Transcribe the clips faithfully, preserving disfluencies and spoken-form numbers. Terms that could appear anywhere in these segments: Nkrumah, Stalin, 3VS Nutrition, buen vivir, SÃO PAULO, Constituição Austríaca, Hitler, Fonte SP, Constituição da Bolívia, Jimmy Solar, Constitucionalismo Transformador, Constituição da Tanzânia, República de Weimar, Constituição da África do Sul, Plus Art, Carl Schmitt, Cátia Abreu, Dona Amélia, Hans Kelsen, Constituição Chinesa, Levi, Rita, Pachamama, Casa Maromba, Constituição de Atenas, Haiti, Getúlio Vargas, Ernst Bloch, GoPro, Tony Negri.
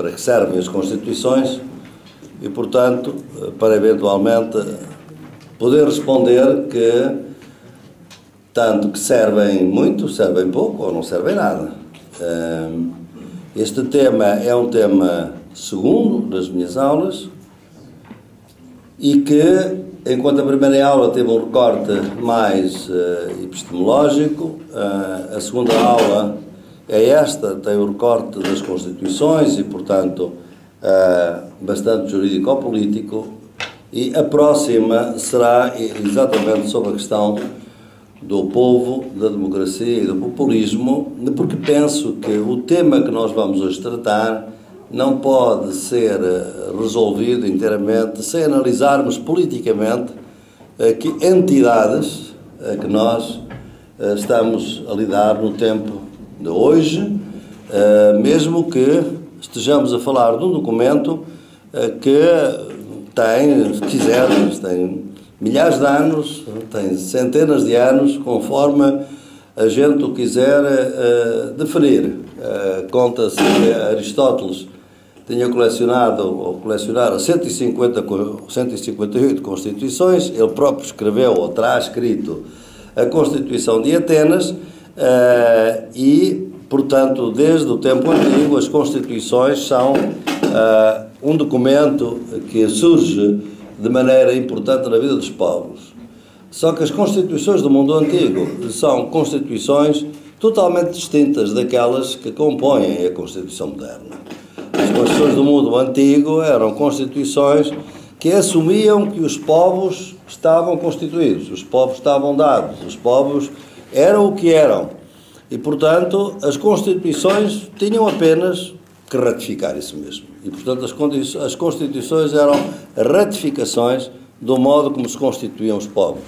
para que servem as Constituições e, portanto, para eventualmente poder responder que tanto que servem muito, servem pouco ou não servem nada. Este tema é um tema segundo das minhas aulas e que, enquanto a primeira aula teve um recorte mais uh, epistemológico, uh, a segunda aula é esta, tem o recorte das Constituições e, portanto, uh, bastante jurídico-político, e a próxima será exatamente sobre a questão do povo, da democracia e do populismo, porque penso que o tema que nós vamos hoje tratar não pode ser resolvido inteiramente sem analisarmos politicamente que entidades que nós estamos a lidar no tempo de hoje, mesmo que estejamos a falar de um documento que tem, se quisermos, tem milhares de anos, tem centenas de anos, conforme a gente o quiser uh, definir. Uh, Conta-se que Aristóteles tinha colecionado ou colecionaram cento e cinquenta, cento e cinquenta e oito Constituições, ele próprio escreveu ou terá escrito a Constituição de Atenas, uh, e, portanto, desde o tempo antigo, as Constituições são uh, um documento que surge de maneira importante na vida dos povos. Só que as constituições do mundo antigo são constituições totalmente distintas daquelas que compõem a Constituição moderna. As constituições do mundo antigo eram constituições que assumiam que os povos estavam constituídos, os povos estavam dados, os povos eram o que eram. E, portanto, as constituições tinham apenas que ratificar isso mesmo. E, portanto, as, as Constituições eram ratificações do modo como se constituíam os povos.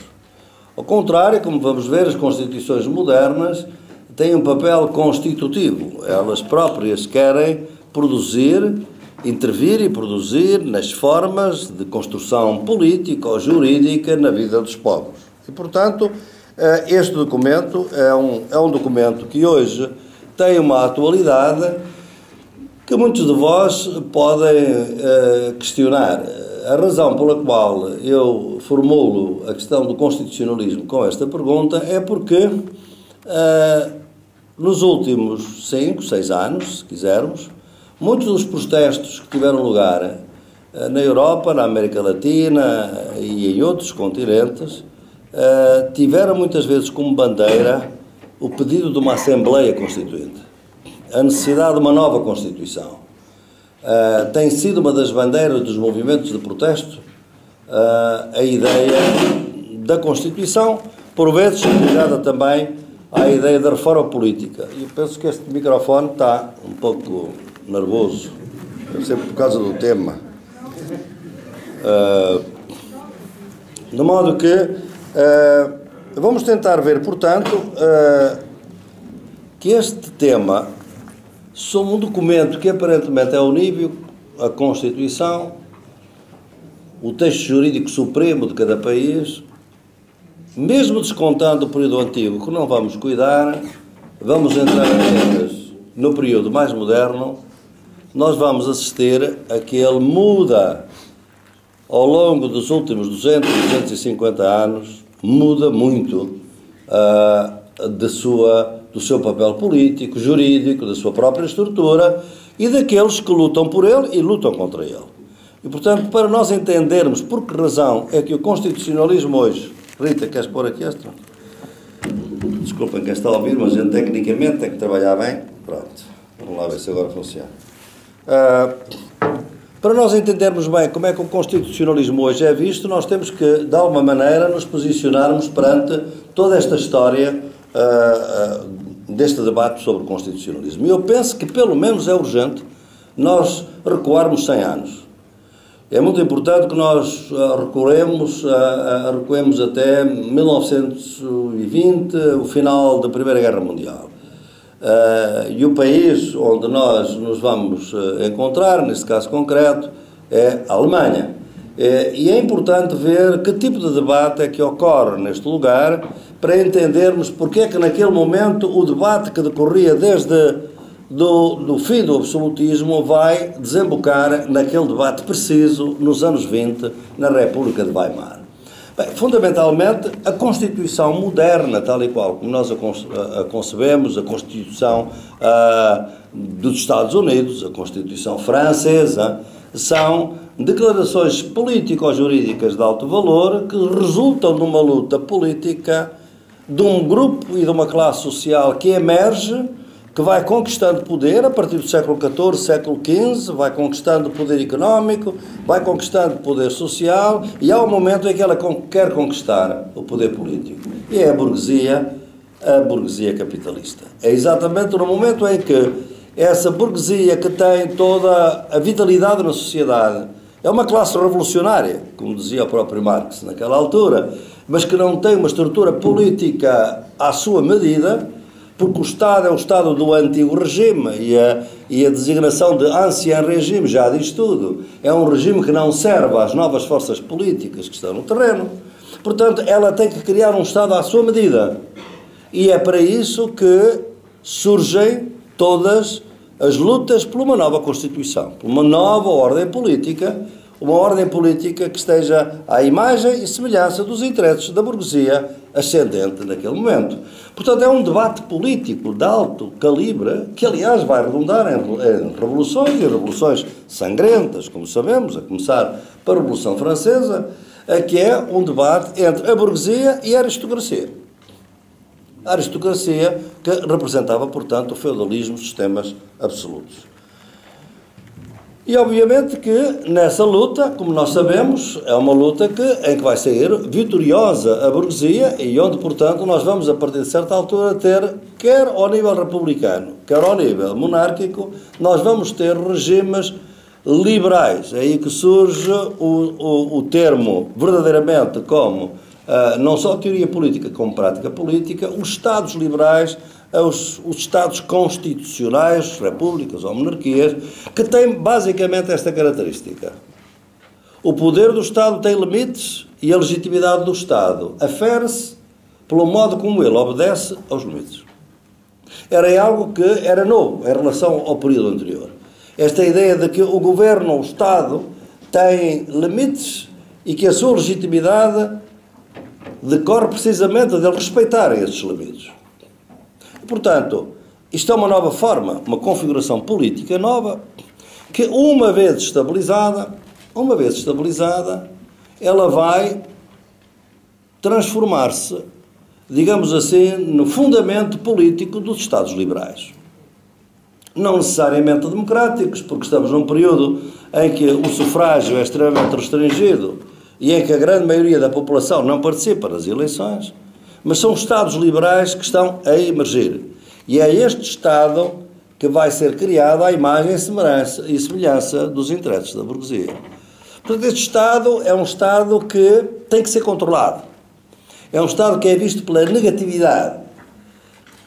Ao contrário, como vamos ver, as Constituições modernas têm um papel constitutivo. Elas próprias querem produzir, intervir e produzir nas formas de construção política ou jurídica na vida dos povos. E, portanto, este documento é um, é um documento que hoje tem uma atualidade que muitos de vós podem uh, questionar. A razão pela qual eu formulo a questão do constitucionalismo com esta pergunta é porque uh, nos últimos cinco, seis anos, se quisermos, muitos dos protestos que tiveram lugar uh, na Europa, na América Latina e em outros continentes uh, tiveram muitas vezes como bandeira o pedido de uma Assembleia Constituinte. A necessidade de uma nova Constituição uh, tem sido uma das bandeiras dos movimentos de protesto, uh, a ideia da Constituição, por vezes ligada também à ideia da reforma política. Eu penso que este microfone está um pouco nervoso, sempre por causa do tema. Uh, de modo que uh, vamos tentar ver, portanto, uh, que este tema sobre um documento que aparentemente é unívoco, a Constituição, o texto jurídico supremo de cada país, mesmo descontando o período antigo, que não vamos cuidar, vamos entrar apenas no período mais moderno, nós vamos assistir a que ele muda ao longo dos últimos duzentos, duzentos e cinquenta anos, muda muito uh, de sua do seu papel político, jurídico, da sua própria estrutura e daqueles que lutam por ele e lutam contra ele. E, portanto, para nós entendermos por que razão é que o constitucionalismo hoje... Rita, queres pôr aqui esta? Desculpem quem está a ouvir, mas a gente tecnicamente tem que trabalhar bem. Pronto, vamos lá ver se agora funciona. Uh, para nós entendermos bem como é que o constitucionalismo hoje é visto, nós temos que, de alguma maneira, nos posicionarmos perante toda esta história Uh, uh, deste debate sobre o constitucionalismo. E eu penso que pelo menos é urgente nós recuarmos cem anos. É muito importante que nós uh, recuemos, uh, uh, recuemos até mil novecentos e vinte, o final da Primeira Guerra Mundial. Uh, e o país onde nós nos vamos uh, encontrar, neste caso concreto, é a Alemanha. Uh, e é importante ver que tipo de debate é que ocorre neste lugar, para entendermos porque é que naquele momento o debate que decorria desde do, do fim do absolutismo vai desembocar naquele debate preciso, nos anos vinte, na República de Weimar. Bem, fundamentalmente, a Constituição moderna, tal e qual como nós a concebemos, a Constituição uh, dos Estados Unidos, a Constituição francesa, são declarações político-jurídicas de alto valor que resultam de uma luta política de um grupo e de uma classe social que emerge, que vai conquistando poder a partir do século quatorze, século quinze, vai conquistando poder económico, vai conquistando poder social, e há um momento em que ela quer conquistar o poder político. E é a burguesia, a burguesia capitalista. É exatamente no momento em que essa burguesia, que tem toda a vitalidade na sociedade, é uma classe revolucionária, como dizia o próprio Marx naquela altura, mas que não tem uma estrutura política à sua medida, porque o Estado é o Estado do antigo regime, e a, e a designação de ancien regime já diz tudo. É um regime que não serve às novas forças políticas que estão no terreno. Portanto, ela tem que criar um Estado à sua medida. E é para isso que surgem todas as lutas por uma nova Constituição, por uma nova ordem política, uma ordem política que esteja à imagem e semelhança dos interesses da burguesia ascendente naquele momento. Portanto, é um debate político de alto calibre, que aliás vai redundar em, em revoluções, e revoluções sangrentas, como sabemos, a começar pela Revolução Francesa, que é um debate entre a burguesia e a aristocracia. A aristocracia que representava, portanto, o feudalismo, sistemas absolutos. E obviamente que nessa luta, como nós sabemos, é uma luta que, em que vai sair vitoriosa a burguesia, e onde, portanto, nós vamos, a partir de certa altura, ter, quer ao nível republicano, quer ao nível monárquico, nós vamos ter regimes liberais. É aí que surge o, o, o termo, verdadeiramente, como ah, não só teoria política, como prática política, os Estados liberais, Os, os Estados constitucionais, repúblicas ou monarquias, que têm basicamente esta característica. O poder do Estado tem limites e a legitimidade do Estado afere-se pelo modo como ele obedece aos limites. Era algo que era novo em relação ao período anterior. Esta ideia de que o governo ou o Estado tem limites e que a sua legitimidade decorre precisamente de respeitar esses limites. Portanto, isto é uma nova forma, uma configuração política nova, que uma vez estabilizada, uma vez estabilizada, ela vai transformar-se, digamos assim, no fundamento político dos Estados liberais. Não necessariamente democráticos, porque estamos num período em que o sufrágio é extremamente restringido e em que a grande maioria da população não participa nas eleições, mas são Estados liberais que estão a emergir. E é este Estado que vai ser criado à imagem e semelhança dos interesses da burguesia. Portanto, este Estado é um Estado que tem que ser controlado. É um Estado que é visto pela negatividade.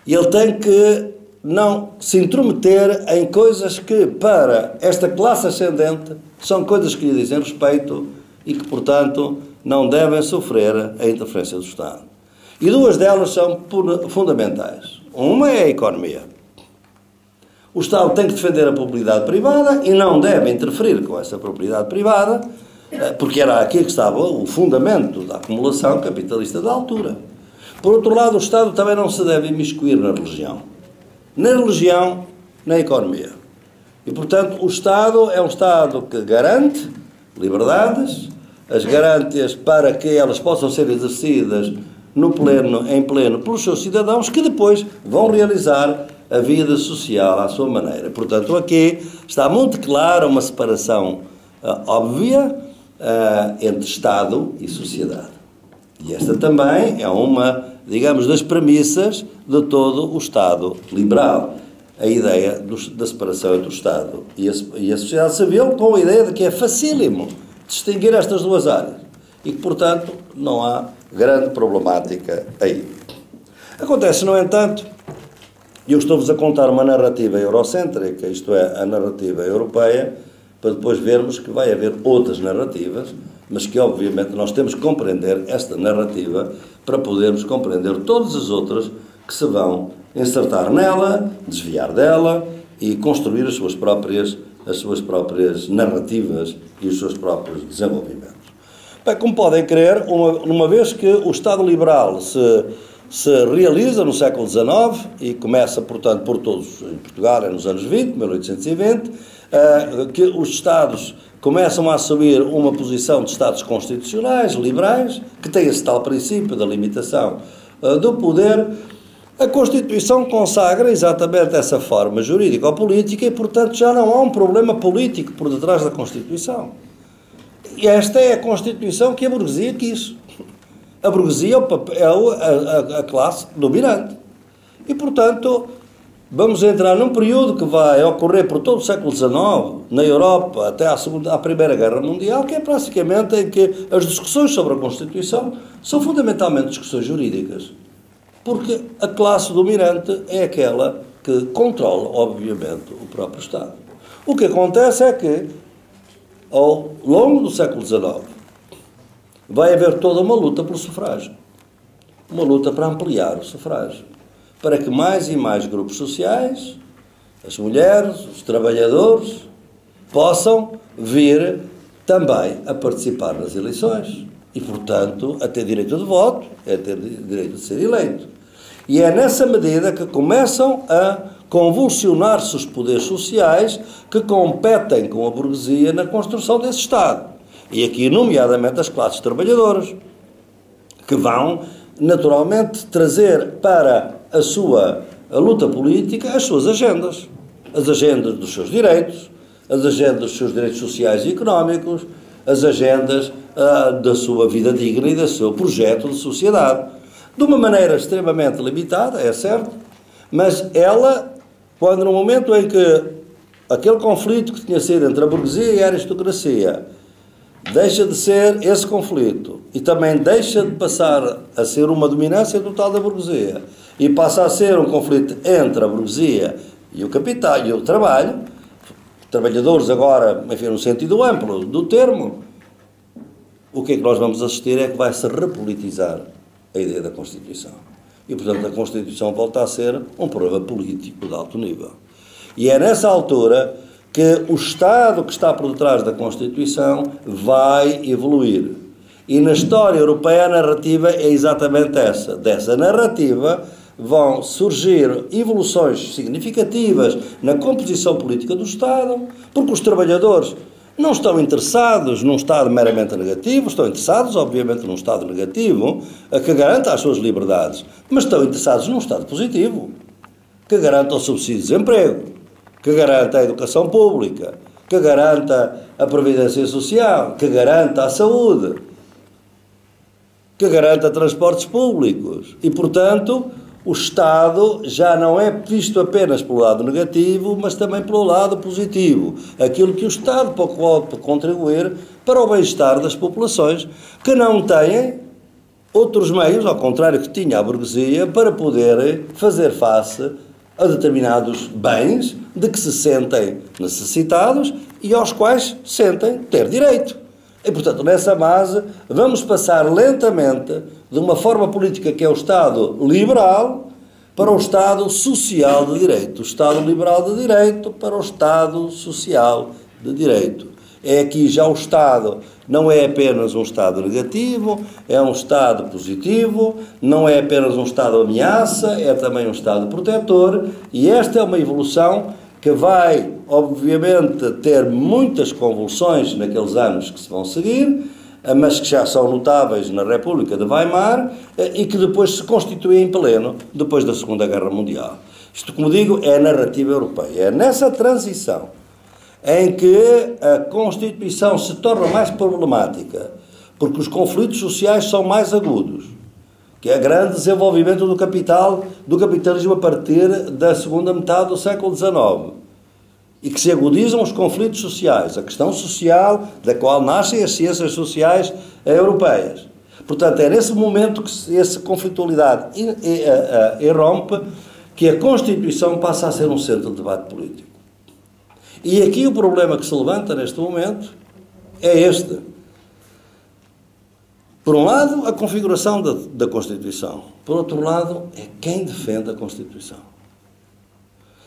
E ele tem que não se intrometer em coisas que, para esta classe ascendente, são coisas que lhe dizem respeito e que, portanto, não devem sofrer a interferência do Estado. E duas delas são fundamentais. Uma é a economia. O Estado tem que defender a propriedade privada e não deve interferir com essa propriedade privada, porque era aqui que estava o fundamento da acumulação capitalista da altura. Por outro lado, o Estado também não se deve imiscuir na religião. Na religião, na economia. E, portanto, o Estado é um Estado que garante liberdades, as garantias para que elas possam ser exercidas no pleno, em pleno, pelos seus cidadãos, que depois vão realizar a vida social à sua maneira. Portanto, aqui está muito clara uma separação uh, óbvia uh, entre Estado e sociedade. E esta também é uma, digamos, das premissas de todo o Estado liberal. A ideia do, da separação entre o Estado e a, e a sociedade civil, com a ideia de que é facílimo distinguir estas duas áreas. E que, portanto, não há grande problemática aí. Acontece, no entanto, e eu estou-vos a contar uma narrativa eurocêntrica, isto é, a narrativa europeia, para depois vermos que vai haver outras narrativas, mas que obviamente nós temos que compreender esta narrativa para podermos compreender todas as outras que se vão insertar nela, desviar dela, e construir as suas próprias, as suas próprias narrativas e os seus próprios desenvolvimentos. Bem, como podem crer, uma, uma vez que o Estado liberal se, se realiza no século dezenove e começa, portanto, por todos em Portugal, é nos anos vinte, mil oitocentos e vinte, uh, que os Estados começam a assumir uma posição de Estados constitucionais, liberais, que tem esse tal princípio da limitação uh, do poder. A Constituição consagra exatamente essa forma jurídica ou política e, portanto, já não há um problema político por detrás da Constituição. E esta é a Constituição que a burguesia quis. A burguesia é o papel, a, a, a classe dominante. E, portanto, vamos entrar num período que vai ocorrer por todo o século dezenove, na Europa, até à, segunda, à Primeira Guerra Mundial, que é praticamente em que as discussões sobre a Constituição são fundamentalmente discussões jurídicas. Porque a classe dominante é aquela que controla, obviamente, o próprio Estado. O que acontece é que, ao longo do século dezenove, vai haver toda uma luta pelo sufrágio. Uma luta para ampliar o sufrágio. Para que mais e mais grupos sociais, as mulheres, os trabalhadores, possam vir também a participar nas eleições. E, portanto, a ter direito de voto, a ter direito de ser eleito. E é nessa medida que começam a convulsionar-se os poderes sociais que competem com a burguesia na construção desse Estado. E aqui, nomeadamente, as classes trabalhadoras, que vão, naturalmente, trazer para a sua a luta política as suas agendas. As agendas dos seus direitos, as agendas dos seus direitos sociais e económicos, as agendas ah, da sua vida digna e do seu projeto de sociedade. De uma maneira extremamente limitada, é certo, mas ela, quando no momento em que aquele conflito que tinha sido entre a burguesia e a aristocracia deixa de ser esse conflito e também deixa de passar a ser uma dominância total da burguesia e passa a ser um conflito entre a burguesia e o capital e o trabalho, trabalhadores agora, enfim, no sentido amplo do termo, o que é que nós vamos assistir é que vai-se repolitizar a ideia da Constituição. E, portanto, a Constituição volta a ser um problema político de alto nível. E é nessa altura que o Estado que está por detrás da Constituição vai evoluir. E na história europeia a narrativa é exatamente essa. Dessa narrativa vão surgir evoluções significativas na composição política do Estado, porque os trabalhadores não estão interessados num Estado meramente negativo, estão interessados, obviamente, num Estado negativo, que garanta as suas liberdades, mas estão interessados num Estado positivo, que garanta o subsídio de desemprego, que garanta a educação pública, que garanta a previdência social, que garanta a saúde, que garanta transportes públicos. E, portanto, o Estado já não é visto apenas pelo lado negativo, mas também pelo lado positivo. Aquilo que o Estado pode contribuir para o bem-estar das populações que não têm outros meios, ao contrário que tinha a burguesia, para poderem fazer face a determinados bens de que se sentem necessitados e aos quais sentem ter direito. E, portanto, nessa base, vamos passar lentamente de uma forma política que é o Estado liberal para o Estado social de direito. O Estado liberal de direito para o Estado social de direito. É aqui já o Estado não é apenas um Estado negativo, é um Estado positivo, não é apenas um Estado ameaça, é também um Estado protetor. E esta é uma evolução que vai, obviamente, ter muitas convulsões naqueles anos que se vão seguir, mas que já são notáveis na República de Weimar e que depois se constituem em pleno depois da Segunda Guerra Mundial. Isto, como digo, é a narrativa europeia. É nessa transição em que a Constituição se torna mais problemática, porque os conflitos sociais são mais agudos, que é o grande desenvolvimento do capital, do capitalismo a partir da segunda metade do século dezenove. E que se agudizam os conflitos sociais, a questão social da qual nascem as ciências sociais europeias. Portanto, é nesse momento que essa conflitualidade irrompe que a Constituição passa a ser um centro de debate político. E aqui o problema que se levanta neste momento é este. Por um lado, a configuração da, da Constituição. Por outro lado, é quem defende a Constituição.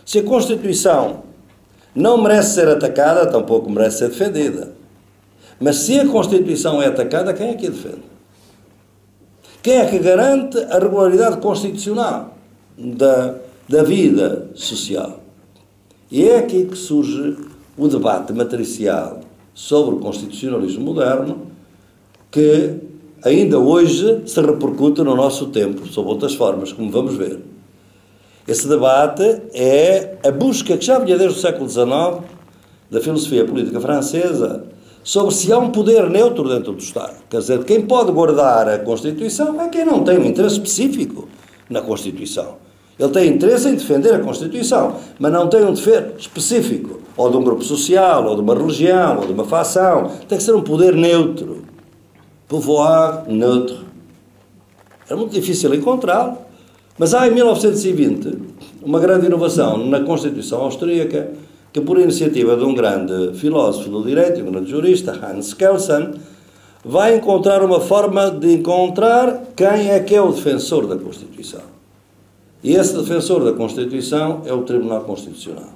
Se a Constituição não merece ser atacada, tampouco merece ser defendida. Mas se a Constituição é atacada, quem é que a defende? Quem é que garante a regularidade constitucional da, da vida social? E é aqui que surge o debate matricial sobre o constitucionalismo moderno, que ainda hoje se repercute no nosso tempo, sob outras formas, como vamos ver. Esse debate é a busca que já vinha desde o século dezenove da filosofia política francesa sobre se há um poder neutro dentro do Estado. Quer dizer, quem pode guardar a Constituição é quem não tem um interesse específico na Constituição. Ele tem interesse em defender a Constituição, mas não tem um dever específico, ou de um grupo social, ou de uma religião, ou de uma facção. Tem que ser um poder neutro. Pouvoir neutre. Era muito difícil encontrá-lo, mas há em mil novecentos e vinte uma grande inovação na Constituição Austríaca, que por iniciativa de um grande filósofo do direito, um grande jurista, Hans Kelsen, vai encontrar uma forma de encontrar quem é que é o defensor da Constituição. E esse defensor da Constituição é o Tribunal Constitucional.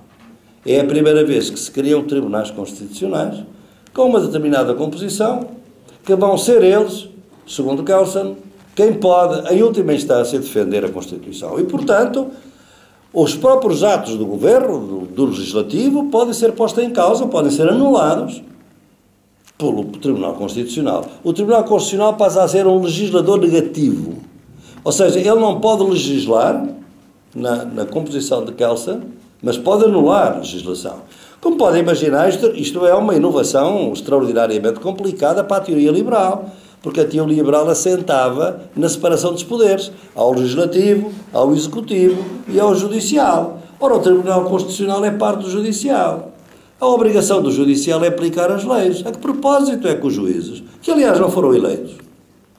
É a primeira vez que se criam tribunais constitucionais com uma determinada composição, que vão ser eles, segundo Kelsen, quem pode, em última instância, defender a Constituição. E, portanto, os próprios atos do Governo, do, do Legislativo, podem ser postos em causa, podem ser anulados pelo Tribunal Constitucional. O Tribunal Constitucional passa a ser um legislador negativo. Ou seja, ele não pode legislar na, na composição de Kelsen, mas pode anular a legislação. Como podem imaginar, isto, isto é uma inovação extraordinariamente complicada para a teoria liberal, porque a teoria liberal assentava na separação dos poderes, ao legislativo, ao executivo e ao judicial. Ora, o Tribunal Constitucional é parte do judicial. A obrigação do judicial é aplicar as leis. A que propósito é que os juízes, que aliás não foram eleitos,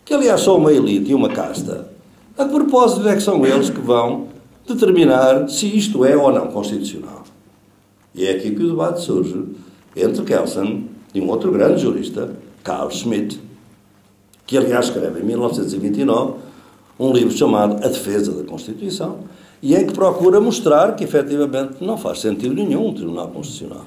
que aliás são uma elite e uma casta, a que propósito é que são eles que vão determinar se isto é ou não constitucional? E é aqui que o debate surge entre Kelsen e um outro grande jurista, Carl Schmitt, que aliás escreve em mil novecentos e vinte e nove um livro chamado A Defesa da Constituição, e em que procura mostrar que efetivamente não faz sentido nenhum um Tribunal Constitucional.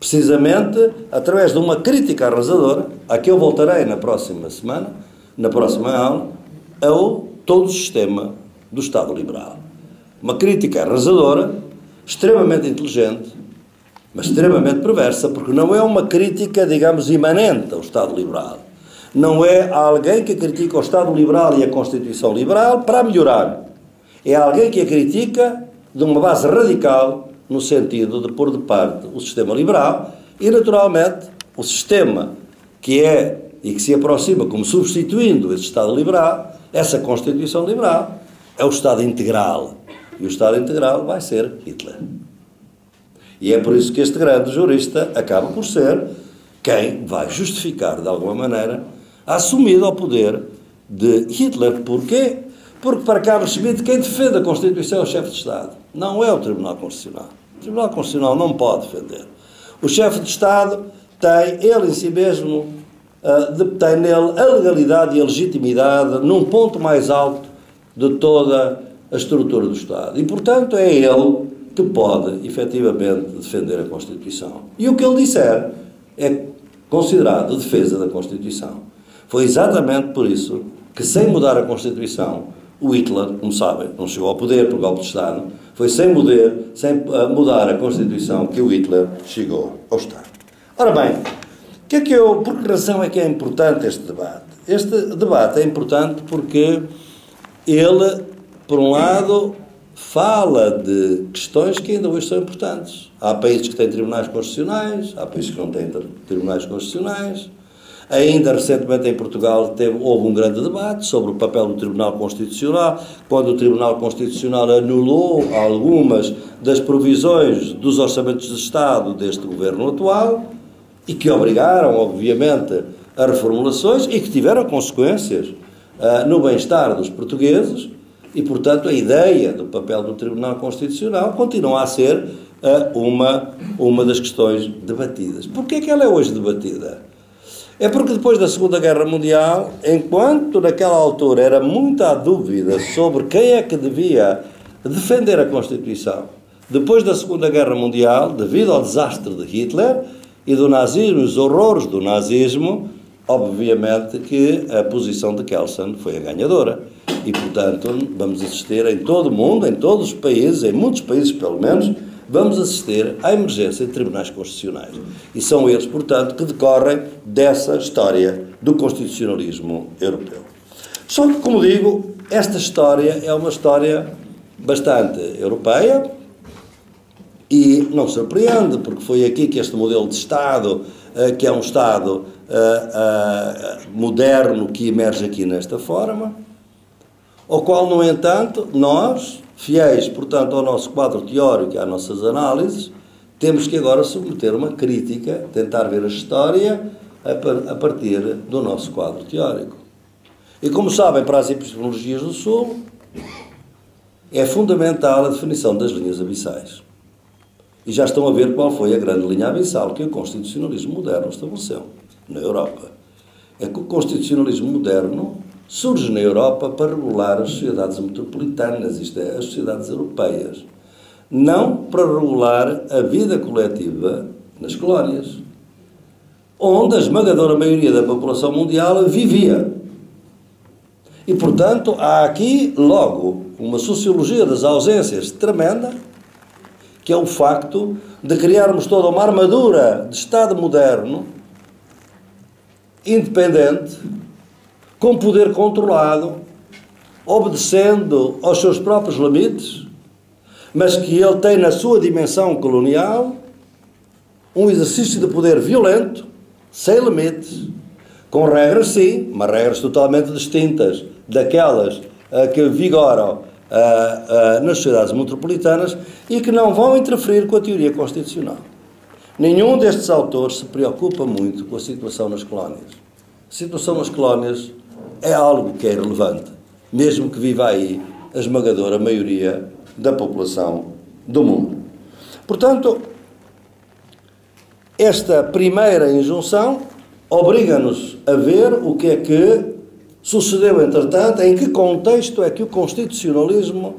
Precisamente através de uma crítica arrasadora, a que eu voltarei na próxima semana, na próxima aula, ao todo o sistema do Estado liberal. Uma crítica arrasadora, extremamente inteligente, mas extremamente perversa, porque não é uma crítica, digamos, imanente ao Estado liberal. Não é alguém que critica o Estado liberal e a Constituição liberal para melhorar. É alguém que a critica de uma base radical, no sentido de pôr de parte o sistema liberal e, naturalmente, o sistema que é e que se aproxima como substituindo esse Estado liberal, essa Constituição liberal, é o Estado integral. E o Estado integral vai ser Hitler. E é por isso que este grande jurista acaba por ser quem vai justificar, de alguma maneira, a assumida ao poder de Hitler. Porquê? Porque para Carl Schmitt, quem defende a Constituição é o chefe de Estado. Não é o Tribunal Constitucional. O Tribunal Constitucional não pode defender. O chefe de Estado tem, ele em si mesmo, uh, tem nele a legalidade e a legitimidade num ponto mais alto de toda a estrutura do Estado. E, portanto, é ele que pode, efetivamente, defender a Constituição. E o que ele disser é considerado defesa da Constituição. Foi exatamente por isso que, sem mudar a Constituição, o Hitler, como sabem, não chegou ao poder por golpe de Estado, foi sem mudar, sem mudar a Constituição que o Hitler chegou ao Estado. Ora bem, que é que eu, por que razão é que é importante este debate? Este debate é importante porque ele, por um lado, fala de questões que ainda hoje são importantes. Há países que têm tribunais constitucionais, há países que não têm tribunais constitucionais. Ainda recentemente em Portugal teve, houve um grande debate sobre o papel do Tribunal Constitucional, quando o Tribunal Constitucional anulou algumas das provisões dos orçamentos de Estado deste governo atual e que obrigaram, obviamente, a reformulações e que tiveram consequências uh, no bem-estar dos portugueses. E, portanto, a ideia do papel do Tribunal Constitucional continua a ser uh, uma, uma das questões debatidas. Porquê é que ela é hoje debatida? É porque depois da Segunda Guerra Mundial, enquanto naquela altura era muita a dúvida sobre quem é que devia defender a Constituição, Depois da Segunda Guerra Mundial, devido ao desastre de Hitler e do nazismo, os horrores do nazismo, obviamente que a posição de Kelsen foi a ganhadora. E, portanto, vamos assistir em todo o mundo, em todos os países, em muitos países pelo menos, vamos assistir à emergência de tribunais constitucionais. E são eles, portanto, que decorrem dessa história do constitucionalismo europeu. Só que, como digo, esta história é uma história bastante europeia e não surpreende, porque foi aqui que este modelo de Estado, que é um Estado moderno, que emerge aqui nesta forma, ao qual, no entanto, nós, fiéis, portanto, ao nosso quadro teórico e às nossas análises, temos que agora submeter uma crítica, tentar ver a história a partir do nosso quadro teórico. E, como sabem, para as epistemologias do Sul, é fundamental a definição das linhas abissais. E já estão a ver qual foi a grande linha abissal que o constitucionalismo moderno estabeleceu na Europa. É que o constitucionalismo moderno surge na Europa para regular as sociedades metropolitanas, isto é, as sociedades europeias, não para regular a vida coletiva nas colónias, onde a esmagadora maioria da população mundial vivia. E, portanto, há aqui, logo, uma sociologia das ausências tremenda, que é o facto de criarmos toda uma armadura de Estado moderno, independente, com poder controlado, obedecendo aos seus próprios limites, mas que ele tem na sua dimensão colonial um exercício de poder violento, sem limites, com regras sim, mas regras totalmente distintas daquelas uh, que vigoram uh, uh, nas sociedades metropolitanas e que não vão interferir com a teoria constitucional. Nenhum destes autores se preocupa muito com a situação nas colónias. A situação nas colónias é algo que é relevante, mesmo que viva aí a esmagadora maioria da população do mundo. Portanto, esta primeira injunção obriga-nos a ver o que é que sucedeu, entretanto, em que contexto é que o constitucionalismo,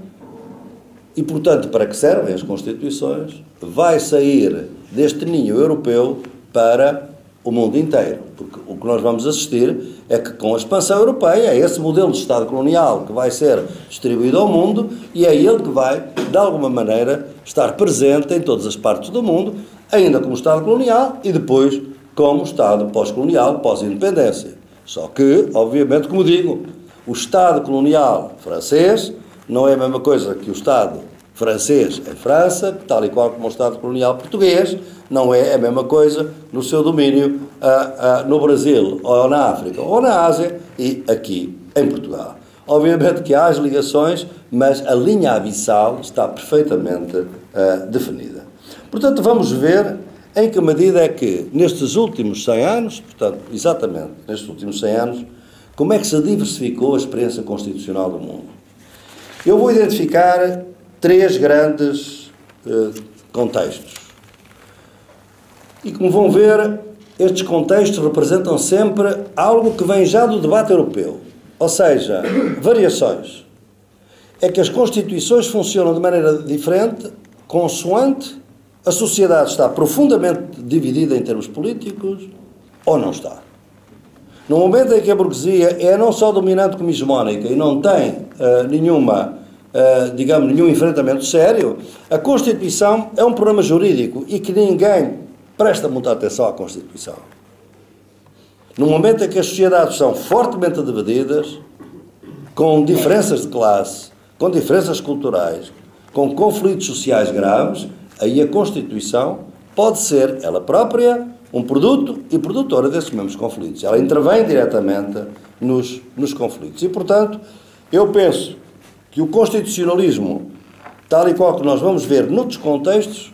e portanto para que servem as constituições, vai sair deste ninho europeu para o mundo inteiro. Porque o que nós vamos assistir é que, com a expansão europeia, é esse modelo de Estado colonial que vai ser distribuído ao mundo e é ele que vai, de alguma maneira, estar presente em todas as partes do mundo, ainda como Estado colonial e depois como Estado pós-colonial, pós-independência. Só que, obviamente, como digo, o Estado colonial francês não é a mesma coisa que o Estado francês em França, tal e qual como o Estado colonial português, não é a mesma coisa no seu domínio uh, uh, no Brasil, ou na África, ou na Ásia, e aqui em Portugal. Obviamente que há as ligações, mas a linha abissal está perfeitamente uh, definida. Portanto, vamos ver em que medida é que, nestes últimos cem anos, portanto, exatamente nestes últimos cem anos, como é que se diversificou a experiência constitucional do mundo. Eu vou identificar três grandes uh, contextos. E como vão ver, estes contextos representam sempre algo que vem já do debate europeu. Ou seja, variações. É que as constituições funcionam de maneira diferente, consoante a sociedade está profundamente dividida em termos políticos ou não está. No momento em que a burguesia é não só dominante como hegemónica e não tem uh, nenhuma, uh, digamos, nenhum enfrentamento sério, a Constituição é um problema jurídico e que ninguém presta muita atenção à Constituição. No momento em que as sociedades são fortemente divididas, com diferenças de classe, com diferenças culturais, com conflitos sociais graves, aí a Constituição pode ser, ela própria, um produto e produtora desses mesmos conflitos. Ela intervém diretamente nos, nos conflitos. E, portanto, eu penso que o constitucionalismo, tal e qual que nós vamos ver noutros contextos,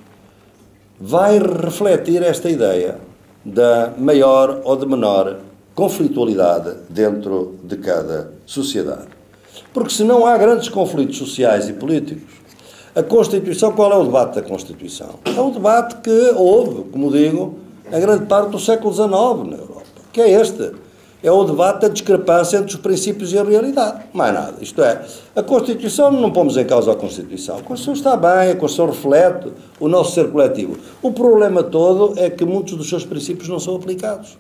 vai refletir esta ideia da maior ou de menor conflitualidade dentro de cada sociedade. Porque se não há grandes conflitos sociais e políticos, a Constituição, qual é o debate da Constituição? É um debate que houve, como digo, na grande parte do século dezenove na Europa, que é este. É o debate da discrepância entre os princípios e a realidade. Mais nada. Isto é, a Constituição, não pomos em causa a Constituição. A Constituição está bem, a Constituição reflete o nosso ser coletivo. O problema todo é que muitos dos seus princípios não são aplicados.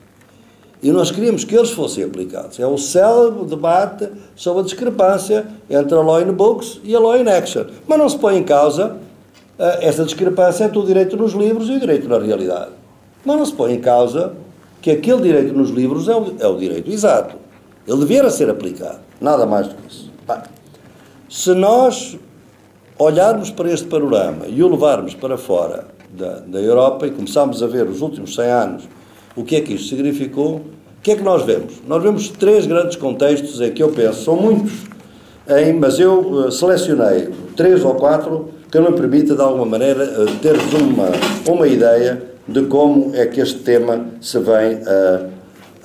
E nós queríamos que eles fossem aplicados. É o célebre debate sobre a discrepância entre a law in books e a law in action. Mas não se põe em causa uh, essa discrepância entre o direito nos livros e o direito na realidade. Mas não se põe em causa que aquele direito nos livros é o, é o direito exato. Ele deveria ser aplicado. Nada mais do que isso. Bem, se nós olharmos para este panorama e o levarmos para fora da, da Europa e começarmos a ver os últimos cem anos o que é que isto significou, o que é que nós vemos? Nós vemos três grandes contextos em que eu penso, são muitos, hein, mas eu uh, selecionei três ou quatro que me permita, de alguma maneira, uh, teres uma, uma ideia de como é que este tema se vem a,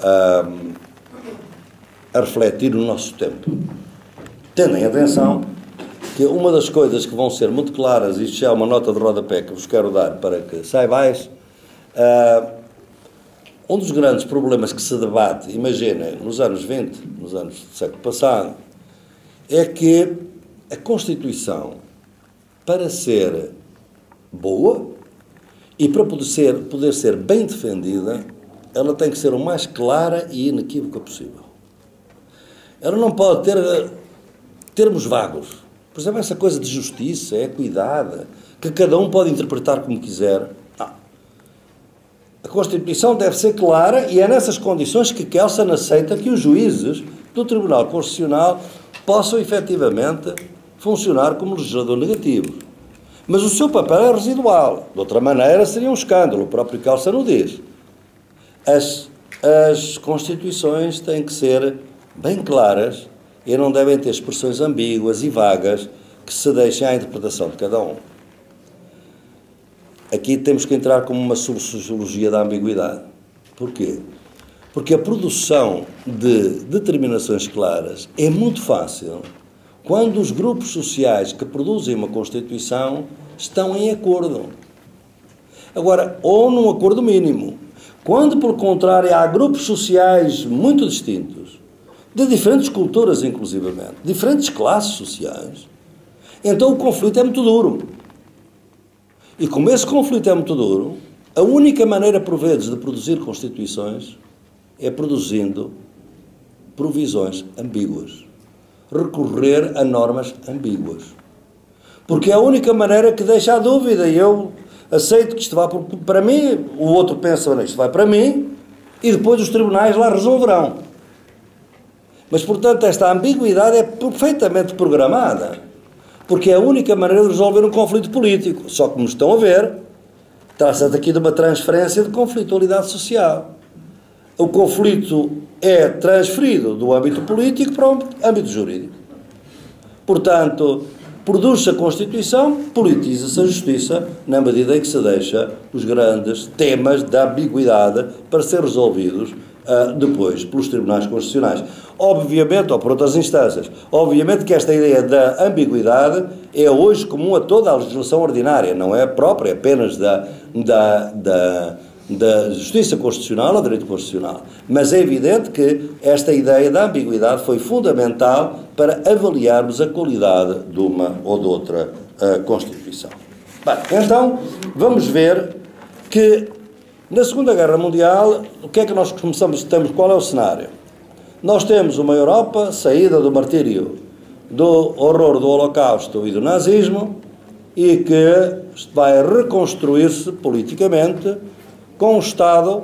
a, a refletir no nosso tempo. Tendem atenção que uma das coisas que vão ser muito claras, isto já é uma nota de rodapé que vos quero dar para que saibais, uh, um dos grandes problemas que se debate, imaginem, nos anos vinte, nos anos do século passado, é que a Constituição, para ser boa e para poder ser, poder ser bem defendida, ela tem que ser o mais clara e inequívoca possível. Ela não pode ter termos vagos. Por exemplo, essa coisa de justiça, equidade, que cada um pode interpretar como quiser. A Constituição deve ser clara e é nessas condições que Kelsen aceita que os juízes do Tribunal Constitucional possam efetivamente funcionar como legislador negativo. Mas o seu papel é residual. De outra maneira, seria um escândalo. O próprio Kelsen o diz. As, as Constituições têm que ser bem claras e não devem ter expressões ambíguas e vagas que se deixem à interpretação de cada um. Aqui temos que entrar como uma subsociologia da ambiguidade. Porquê? Porque a produção de determinações claras é muito fácil quando os grupos sociais que produzem uma Constituição estão em acordo. Agora, ou num acordo mínimo. Quando, pelo contrário, há grupos sociais muito distintos, de diferentes culturas, inclusivamente, diferentes classes sociais, então o conflito é muito duro. E como esse conflito é muito duro, a única maneira, por vezes, de produzir Constituições é produzindo provisões ambíguas. Recorrer a normas ambíguas. Porque é a única maneira que deixa a dúvida. E eu aceito que isto vá para mim, o outro pensa, isto vai para mim, e depois os tribunais lá resolverão. Mas, portanto, esta ambiguidade é perfeitamente programada. Porque é a única maneira de resolver um conflito político. Só que, como estão a ver, trata-se aqui de uma transferência de conflitualidade social. O conflito é transferido do âmbito político para o âmbito jurídico. Portanto, produz-se a Constituição, politiza-se a justiça, na medida em que se deixa os grandes temas da ambiguidade para ser resolvidos Uh, depois, pelos tribunais constitucionais. Obviamente, ou por outras instâncias, obviamente que esta ideia da ambiguidade é hoje comum a toda a legislação ordinária, não é própria apenas da, da, da, da justiça constitucional ou direito constitucional. Mas é evidente que esta ideia da ambiguidade foi fundamental para avaliarmos a qualidade de uma ou de outra uh, Constituição. Bem, então, vamos ver que na Segunda Guerra Mundial, o que é que nós começamos, temos, qual é o cenário? Nós temos uma Europa saída do martírio, do horror do Holocausto e do nazismo, e que vai reconstruir-se politicamente com um Estado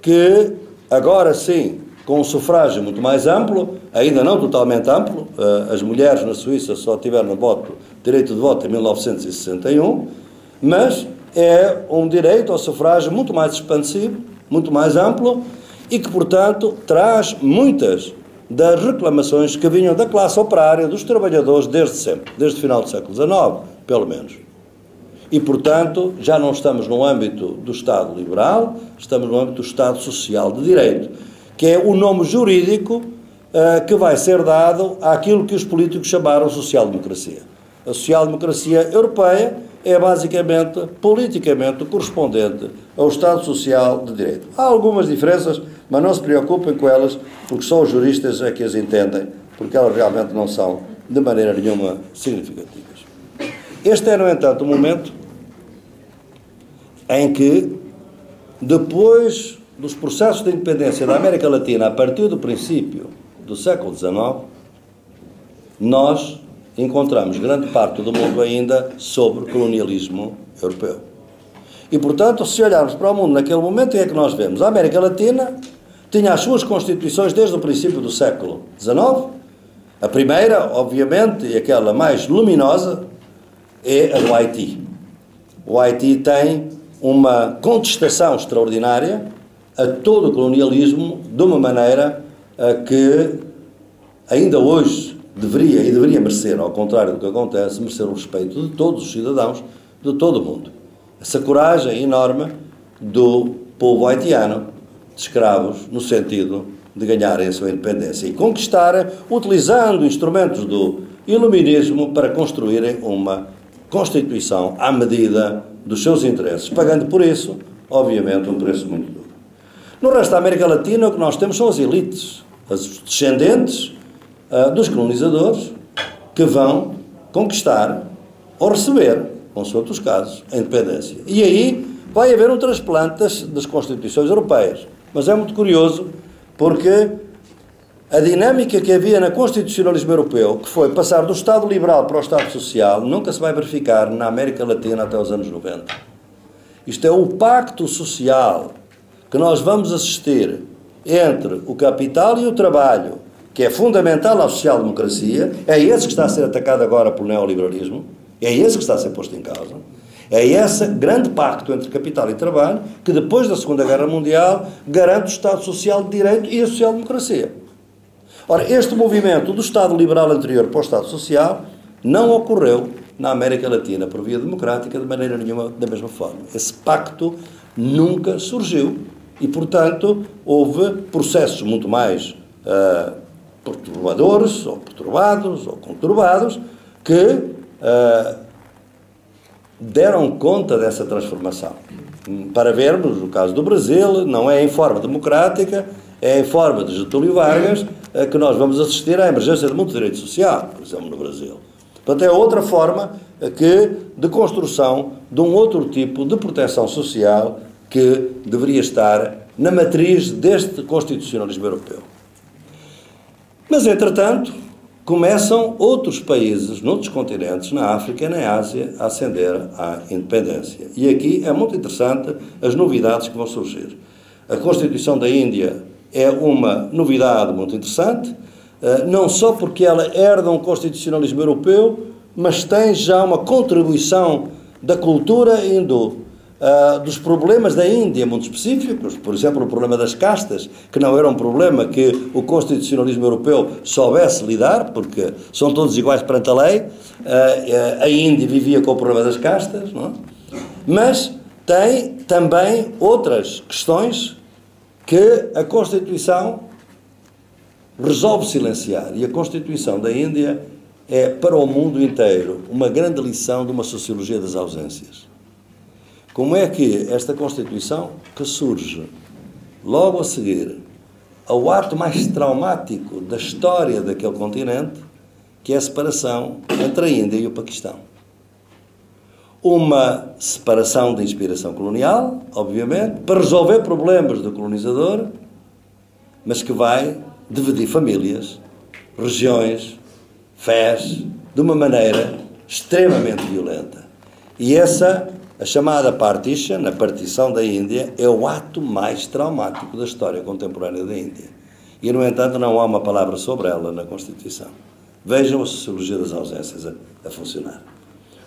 que, agora sim, com um sufrágio muito mais amplo, ainda não totalmente amplo, as mulheres na Suíça só tiveram voto, direito de voto em mil novecentos e sessenta e um, mas é um direito ao sufrágio muito mais expansivo, muito mais amplo e que, portanto, traz muitas das reclamações que vinham da classe operária, dos trabalhadores, desde sempre, desde o final do século dezanove, pelo menos. E, portanto, já não estamos no âmbito do Estado liberal, estamos no âmbito do Estado social de direito, que é o nome jurídico uh, que vai ser dado àquilo que os políticos chamaram social-democracia. A social-democracia europeia é basicamente, politicamente, correspondente ao Estado Social de Direito. Há algumas diferenças, mas não se preocupem com elas, porque só os juristas é que as entendem, porque elas realmente não são, de maneira nenhuma, significativas. Este é, no entanto, o momento em que, depois dos processos de independência da América Latina, a partir do princípio do século dezenove, nós encontramos grande parte do mundo ainda sobre colonialismo europeu. E, portanto, se olharmos para o mundo naquele momento, o que é que nós vemos? A América Latina tinha as suas constituições desde o princípio do século dezenove. A primeira, obviamente, e aquela mais luminosa, é a do Haiti. O Haiti tem uma contestação extraordinária a todo o colonialismo, de uma maneira a que ainda hoje deveria, e deveria merecer, ao contrário do que acontece, merecer o respeito de todos os cidadãos de todo o mundo. Essa coragem enorme do povo haitiano, de escravos, no sentido de ganharem a sua independência e conquistarem, utilizando instrumentos do iluminismo para construírem uma Constituição à medida dos seus interesses, pagando por isso, obviamente, um preço muito duro. No resto da América Latina, o que nós temos são as elites, os descendentes uh, dos colonizadores, que vão conquistar ou receber, consoante os casos, a independência. E aí vai haver um transplante das, das constituições europeias. Mas é muito curioso, porque a dinâmica que havia no constitucionalismo europeu, que foi passar do Estado liberal para o Estado social, nunca se vai verificar na América Latina até os anos noventa. Isto é o pacto social que nós vamos assistir entre o capital e o trabalho, que é fundamental à social-democracia. É esse que está a ser atacado agora pelo neoliberalismo, é esse que está a ser posto em causa. É esse grande pacto entre capital e trabalho que, depois da Segunda Guerra Mundial, garante o Estado Social de Direito e a social-democracia. Ora, este movimento do Estado liberal anterior para o Estado social não ocorreu na América Latina por via democrática de maneira nenhuma da mesma forma. Esse pacto nunca surgiu e, portanto, houve processos muito mais uh, perturbadores, ou perturbados, ou conturbados, que uh, deram conta dessa transformação. Para vermos, no caso do Brasil, não é em forma democrática, é em forma de Getúlio Vargas, que nós vamos assistir à emergência de muito direito social, por exemplo, no Brasil. Portanto, é outra forma que, de construção de um outro tipo de proteção social que deveria estar na matriz deste constitucionalismo europeu. Mas, entretanto, começam outros países, noutros continentes, na África e na Ásia, a ascender à independência. E aqui é muito interessante as novidades que vão surgir. A Constituição da Índia é uma novidade muito interessante, não só porque ela herda um constitucionalismo europeu, mas tem já uma contribuição da cultura hindu, dos problemas da Índia muito específicos, por exemplo, o problema das castas, que não era um problema que o constitucionalismo europeu soubesse lidar, porque são todos iguais perante a lei. A Índia vivia com o problema das castas, não é? Mas tem também outras questões que a Constituição resolve silenciar. E a Constituição da Índia é, para o mundo inteiro, uma grande lição de uma sociologia das ausências. Como é que esta Constituição, que surge logo a seguir ao ato mais traumático da história daquele continente, que é a separação entre a Índia e o Paquistão. Uma separação de inspiração colonial, obviamente, para resolver problemas do colonizador, mas que vai dividir famílias, regiões, fés, de uma maneira extremamente violenta. E essa, a chamada partition, a partição da Índia, é o ato mais traumático da história contemporânea da Índia. E, no entanto, não há uma palavra sobre ela na Constituição. Vejam a sociologia das ausências a, a funcionar.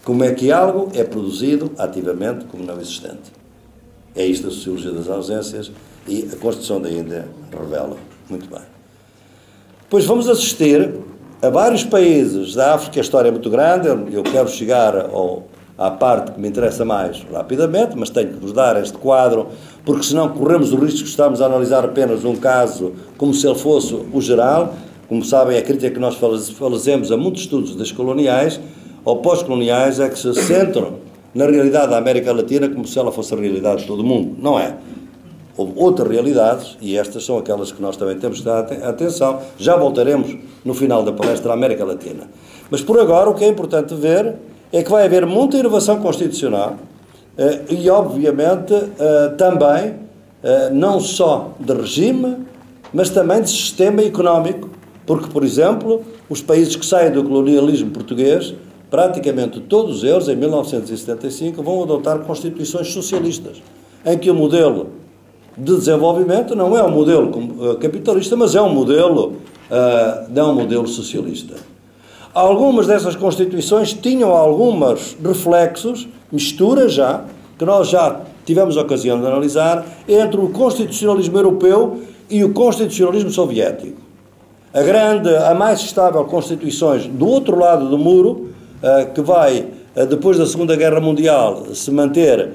Como é que algo é produzido ativamente como não existente? É isto a sociologia das ausências e a Constituição da Índia revela muito bem. Pois vamos assistir a vários países da África, a história é muito grande, eu quero chegar ao, à parte que me interessa mais rapidamente, mas tenho que vos dar este quadro, porque senão corremos o risco de estarmos a analisar apenas um caso como se ele fosse o geral. Como sabem, a crítica que nós fazemos a muitos estudos descoloniais ou pós-coloniais é que se centram na realidade da América Latina como se ela fosse a realidade de todo o mundo. Não é. Houve outras realidades, e estas são aquelas que nós também temos de dar atenção. Já voltaremos no final da palestra à América Latina. Mas por agora o que é importante ver é que vai haver muita inovação constitucional e, obviamente, também não só de regime, mas também de sistema económico, porque, por exemplo, os países que saem do colonialismo português, praticamente todos eles, em mil novecentos e setenta e cinco, vão adotar constituições socialistas, em que o modelo de desenvolvimento não é um modelo capitalista, mas é um modelo, não um modelo socialista. Algumas dessas constituições tinham alguns reflexos, misturas já, que nós já tivemos a ocasião de analisar, entre o constitucionalismo europeu e o constitucionalismo soviético. A grande, a mais estável constituições do outro lado do muro, que vai, depois da Segunda Guerra Mundial, se manter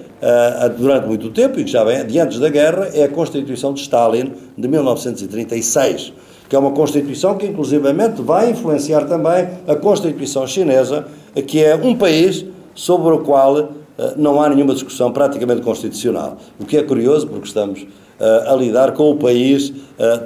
durante muito tempo, e que já vem adiante da guerra, é a Constituição de Stalin, de mil novecentos e trinta e seis, que é uma Constituição que, inclusivamente, vai influenciar também a Constituição Chinesa, que é um país sobre o qual uh, não há nenhuma discussão praticamente constitucional. O que é curioso, porque estamos uh, a lidar com o país uh,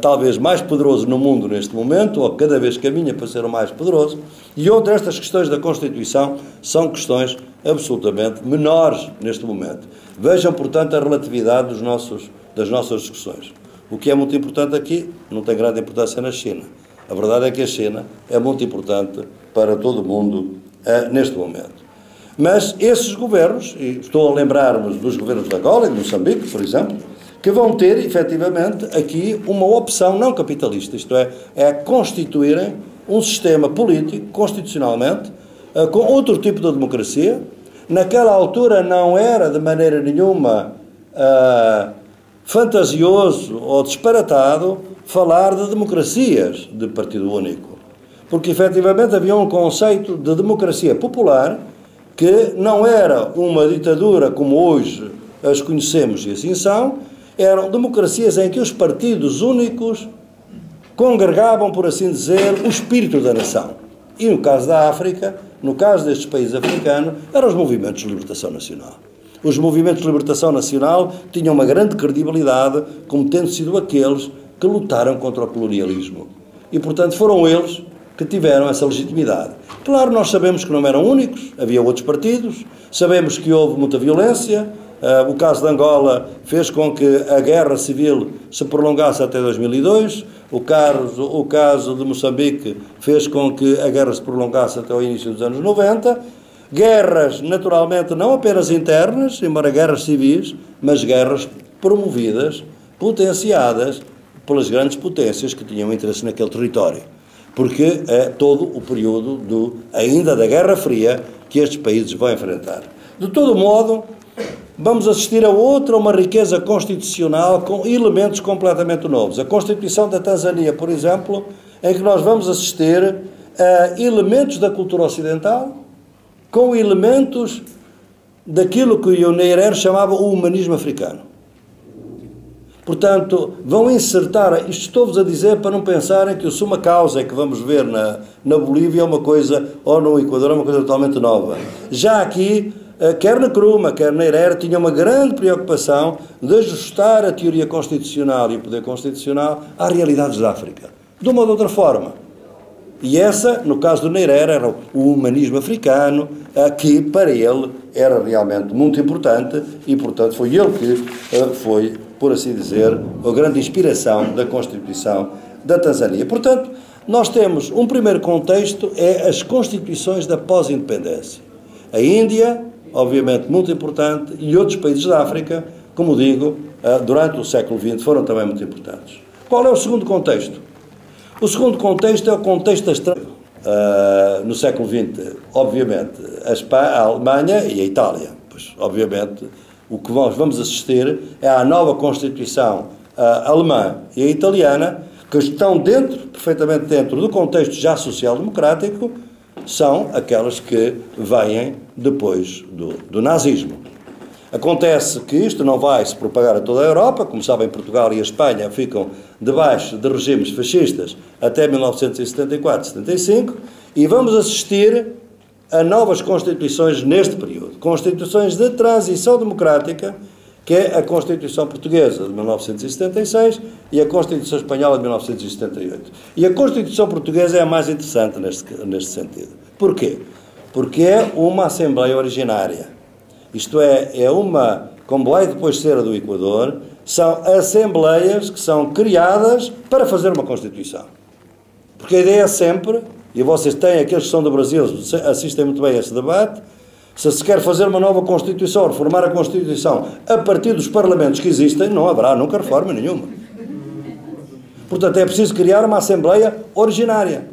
talvez mais poderoso no mundo neste momento, ou cada vez caminha para ser o mais poderoso, e onde estas questões da Constituição são questões absolutamente menores neste momento. Vejam, portanto, a relatividade dos nossos, das nossas discussões. O que é muito importante aqui não tem grande importância na China. A verdade é que a China é muito importante para todo o mundo uh, neste momento. Mas esses governos, e estou a lembrar-me dos governos de Angola e de Moçambique, por exemplo, que vão ter, efetivamente, aqui uma opção não capitalista, isto é, é constituírem um sistema político, constitucionalmente, uh, com outro tipo de democracia. Naquela altura não era de maneira nenhuma Uh, fantasioso ou disparatado falar de democracias de partido único, porque efetivamente havia um conceito de democracia popular que não era uma ditadura como hoje as conhecemos e assim são, eram democracias em que os partidos únicos congregavam, por assim dizer, o espírito da nação. E no caso da África, no caso destes países africanos, eram os movimentos de libertação nacional. Os movimentos de libertação nacional tinham uma grande credibilidade como tendo sido aqueles que lutaram contra o colonialismo. E, portanto, foram eles que tiveram essa legitimidade. Claro, nós sabemos que não eram únicos, havia outros partidos, sabemos que houve muita violência, o caso de Angola fez com que a guerra civil se prolongasse até dois mil e dois, o caso, o caso de Moçambique fez com que a guerra se prolongasse até o início dos anos noventa, Guerras, naturalmente, não apenas internas, embora guerras civis, mas guerras promovidas, potenciadas pelas grandes potências que tinham interesse naquele território. Porque é todo o período do, ainda da Guerra Fria que estes países vão enfrentar. De todo modo, vamos assistir a outra, uma riqueza constitucional com elementos completamente novos. A Constituição da Tanzânia, por exemplo, em que nós vamos assistir a elementos da cultura ocidental, com elementos daquilo que o Nyerere chamava o humanismo africano. Portanto, vão insertar, isto estou-vos a dizer para não pensarem que o suma causa que vamos ver na, na Bolívia é uma coisa, ou no Equador é uma coisa totalmente nova. Já aqui, quer Nkrumah, quer Nyerere, tinha uma grande preocupação de ajustar a teoria constitucional e o poder constitucional às realidades da África, de uma ou de outra forma. E essa, no caso do Nyerere, era o humanismo africano, que para ele era realmente muito importante e, portanto, foi ele que foi, por assim dizer, a grande inspiração da Constituição da Tanzânia. Portanto, nós temos um primeiro contexto, é as constituições da pós-independência. A Índia, obviamente muito importante, e outros países da África, como digo, durante o século vinte foram também muito importantes. Qual é o segundo contexto? O segundo contexto é o contexto das trans... uh, no século vinte, obviamente, a, Espanha, a Alemanha e a Itália. Pois, obviamente, o que vamos assistir é à nova Constituição uh, alemã e a italiana, que estão dentro, perfeitamente dentro do contexto já social-democrático, são aquelas que vêm depois do, do nazismo. Acontece que isto não vai se propagar a toda a Europa, como sabem, Portugal e a Espanha ficam debaixo de regimes fascistas até mil novecentos e setenta e quatro, setenta e cinco, e vamos assistir a novas constituições neste período. Constituições de transição democrática, que é a Constituição Portuguesa de mil novecentos e setenta e seis e a Constituição Espanhola de mil novecentos e setenta e oito. E a Constituição Portuguesa é a mais interessante neste, neste sentido. Porquê? Porque é uma Assembleia originária. Isto é, é uma, como é depois cera do Equador, são assembleias que são criadas para fazer uma Constituição. Porque a ideia é sempre, e vocês têm, aqueles que são do Brasil, assistem muito bem a esse debate, se se quer fazer uma nova Constituição, reformar a Constituição a partir dos parlamentos que existem, não haverá nunca reforma nenhuma. Portanto, é preciso criar uma Assembleia originária.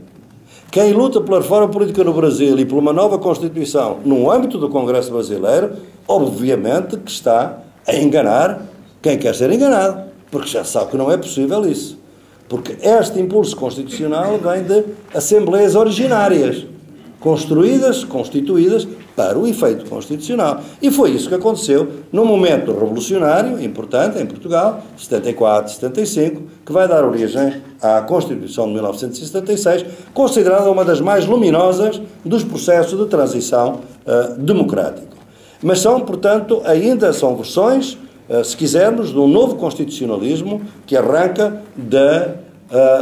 Quem luta pela reforma política no Brasil e por uma nova Constituição no âmbito do Congresso brasileiro, obviamente que está a enganar quem quer ser enganado, porque já sabe que não é possível isso. Porque este impulso constitucional vem de assembleias originárias, construídas, constituídas, para o efeito constitucional. E foi isso que aconteceu num momento revolucionário, importante, em Portugal, setenta e quatro, setenta e cinco, que vai dar origem à Constituição de mil novecentos e setenta e seis, considerada uma das mais luminosas dos processos de transição uh, democrática. Mas são, portanto, ainda são versões, uh, se quisermos, de um novo constitucionalismo que arranca da,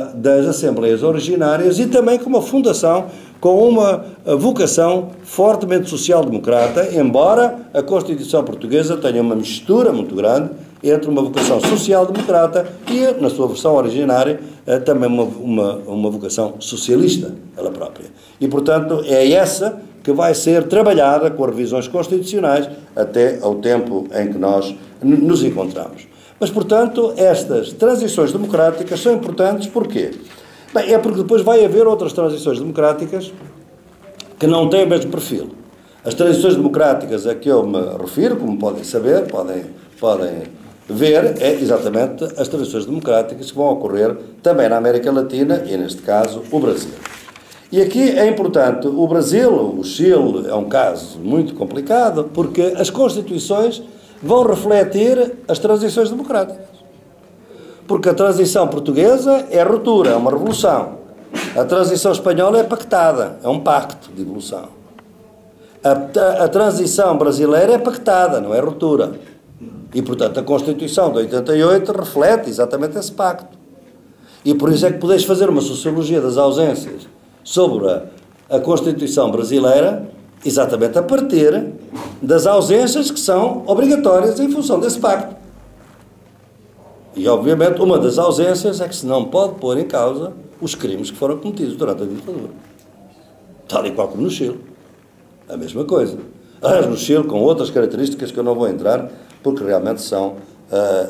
uh, das assembleias originárias e também com uma fundação com uma vocação fortemente social-democrata, embora a Constituição Portuguesa tenha uma mistura muito grande entre uma vocação social-democrata e, na sua versão originária, também uma, uma, uma vocação socialista, ela própria. E, portanto, é essa que vai ser trabalhada com revisões constitucionais até ao tempo em que nós nos encontramos. Mas, portanto, estas transições democráticas são importantes porquê? Bem, é porque depois vai haver outras transições democráticas que não têm o mesmo perfil. As transições democráticas a que eu me refiro, como podem saber, podem, podem ver, é exatamente as transições democráticas que vão ocorrer também na América Latina e, neste caso, o Brasil. E aqui é importante, o Brasil, o Chile, é um caso muito complicado, porque as constituições vão refletir as transições democráticas. Porque a transição portuguesa é ruptura, é uma revolução. A transição espanhola é pactada, é um pacto de evolução. A, a, a transição brasileira é pactada, não é ruptura. E, portanto, a Constituição de oitenta e oito reflete exatamente esse pacto. E por isso é que podes fazer uma sociologia das ausências sobre a, a Constituição brasileira exatamente a partir das ausências que são obrigatórias em função desse pacto. E, obviamente, uma das ausências é que se não pode pôr em causa os crimes que foram cometidos durante a ditadura. Tal e qual como no Chile. A mesma coisa. Aliás, no Chile, com outras características que eu não vou entrar, porque realmente são uh,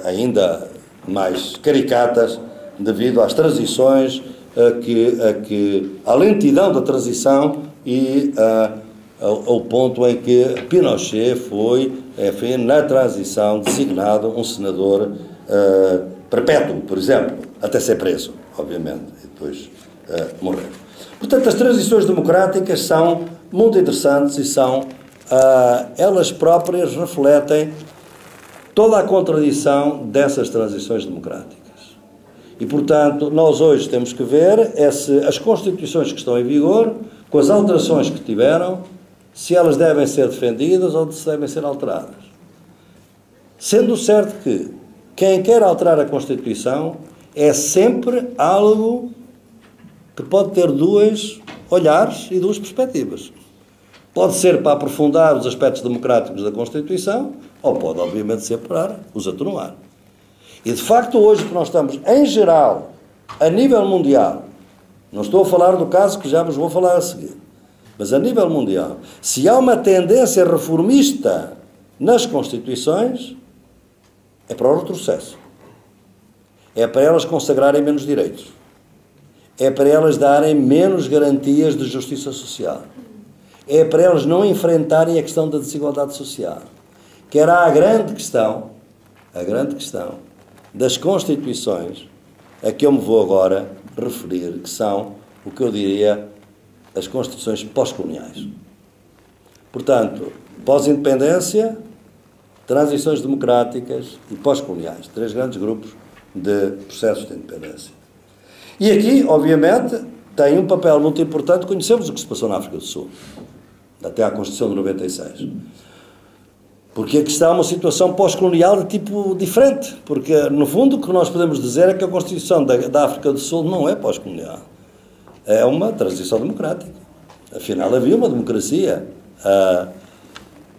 ainda mais caricatas devido às transições, uh, que, uh, que, à lentidão da transição e uh, ao, ao ponto em que Pinochet foi, enfim, na transição, designado um senador Uh, perpétuo, por exemplo, até ser preso, obviamente, e depois uh, morrer. Portanto, as transições democráticas são muito interessantes e são, uh, elas próprias refletem toda a contradição dessas transições democráticas. E, portanto, nós hoje temos que ver é se as constituições que estão em vigor, com as alterações que tiveram, se elas devem ser defendidas ou se devem ser alteradas. Sendo certo que quem quer alterar a Constituição é sempre algo que pode ter dois olhares e duas perspectivas. Pode ser para aprofundar os aspectos democráticos da Constituição ou pode, obviamente, ser para os atenuar. E, de facto, hoje que nós estamos, em geral, a nível mundial, não estou a falar do caso que já vos vou falar a seguir, mas a nível mundial, se há uma tendência reformista nas Constituições, é para o retrocesso. É para elas consagrarem menos direitos. É para elas darem menos garantias de justiça social. É para elas não enfrentarem a questão da desigualdade social. Que era a grande questão, a grande questão das Constituições a que eu me vou agora referir, que são o que eu diria as Constituições pós-coloniais. Portanto, pós-independência, transições democráticas e pós-coloniais. Três grandes grupos de processos de independência. E aqui, obviamente, tem um papel muito importante. Conhecemos o que se passou na África do Sul. até à Constituição de noventa e seis. Porque aqui está uma situação pós-colonial de tipo diferente, porque no fundo o que nós podemos dizer é que a Constituição da, da África do Sul não é pós-colonial, é uma transição democrática. Afinal havia uma democracia, ah,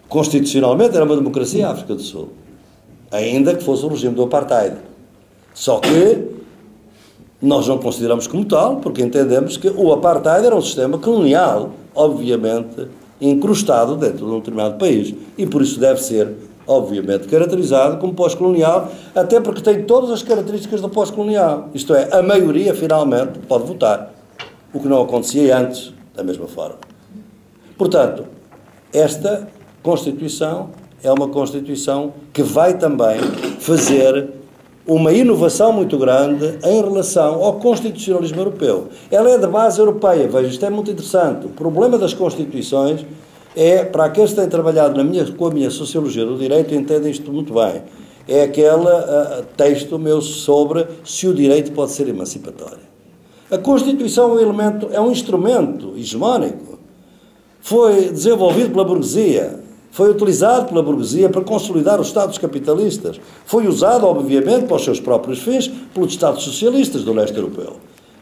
constitucionalmente era uma democracia a África do Sul, ainda que fosse o regime do apartheid. Só que nós não consideramos como tal, porque entendemos que o apartheid era um sistema colonial, obviamente, incrustado dentro de um determinado país, e por isso deve ser, obviamente, caracterizado como pós-colonial, até porque tem todas as características do pós-colonial, isto é, a maioria finalmente pode votar, o que não acontecia antes, da mesma forma. Portanto, esta Constituição é uma Constituição que vai também fazer uma inovação muito grande em relação ao constitucionalismo europeu. Ela é de base europeia, veja, isto é muito interessante. O problema das constituições é, para aqueles que têm trabalhado na minha, com a minha sociologia do direito, entendem isto muito bem, é aquele uh, texto meu sobre se o direito pode ser emancipatório. A Constituição é um elemento, é um instrumento hegemónico, foi desenvolvido pela burguesia, foi utilizado pela burguesia para consolidar os Estados capitalistas. Foi usado, obviamente, para os seus próprios fins, pelos Estados socialistas do leste europeu.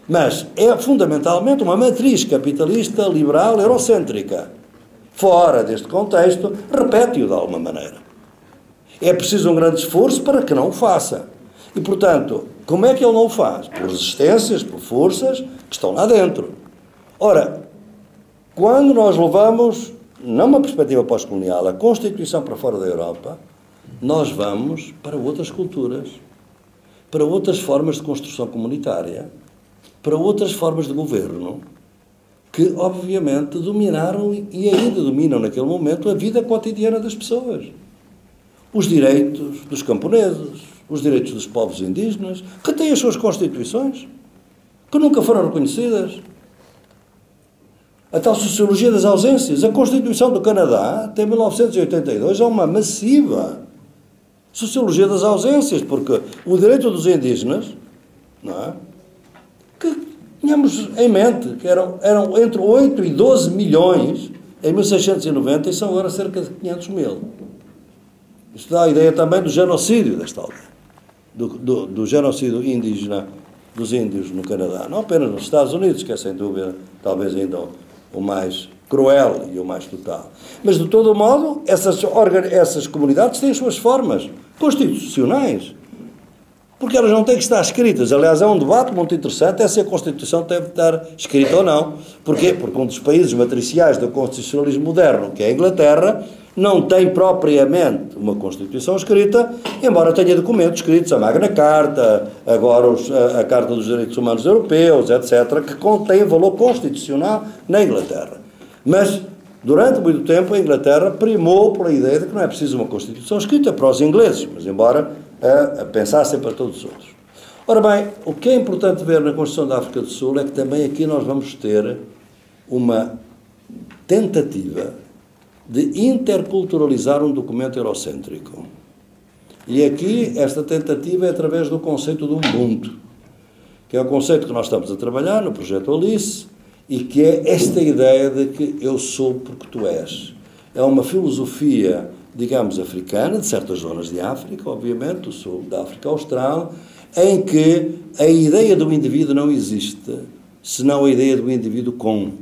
Mas é fundamentalmente uma matriz capitalista, liberal, eurocêntrica. Fora deste contexto, repete-o de alguma maneira. É preciso um grande esforço para que não o faça. E, portanto, como é que ele não o faz? Por resistências, por forças que estão lá dentro. Ora, quando nós levamos, numa perspectiva pós-colonial, a Constituição para fora da Europa, nós vamos para outras culturas, para outras formas de construção comunitária, para outras formas de governo, que obviamente dominaram e ainda dominam naquele momento a vida cotidiana das pessoas. Os direitos dos camponeses, os direitos dos povos indígenas, que têm as suas constituições, que nunca foram reconhecidas. A tal sociologia das ausências. A Constituição do Canadá, até mil novecentos e oitenta e dois, é uma massiva sociologia das ausências, porque o direito dos indígenas, não é? Que tínhamos em mente que eram, eram entre oito e doze milhões em mil seiscentos e noventa e são agora cerca de quinhentos mil. Isto dá a ideia também do genocídio desta aldeia, do, do, do genocídio indígena dos índios no Canadá, não apenas nos Estados Unidos, que é sem dúvida talvez ainda o mais cruel e o mais total. Mas, de todo modo, essas, essas comunidades têm as suas formas constitucionais, porque elas não têm que estar escritas. Aliás, é um debate muito interessante, é se a Constituição deve estar escrita ou não. Porquê? Porque um dos países matriciais do constitucionalismo moderno, que é a Inglaterra, não tem propriamente uma Constituição escrita, embora tenha documentos escritos, a Magna Carta, agora os, a, a Carta dos Direitos Humanos Europeus, etcétera, que contém valor constitucional na Inglaterra. Mas, durante muito tempo, a Inglaterra primou pela ideia de que não é preciso uma Constituição escrita para os ingleses, mas embora a, a pensassem para todos os outros. Ora bem, o que é importante ver na Constituição da África do Sul é que também aqui nós vamos ter uma tentativa de interculturalizar um documento eurocêntrico. E aqui esta tentativa é através do conceito do Ubuntu, que é o conceito que nós estamos a trabalhar no projeto Alice, e que é esta ideia de que eu sou porque tu és. É uma filosofia, digamos, africana, de certas zonas de África, obviamente, o sul da África Austral, em que a ideia do indivíduo não existe, senão a ideia do indivíduo com.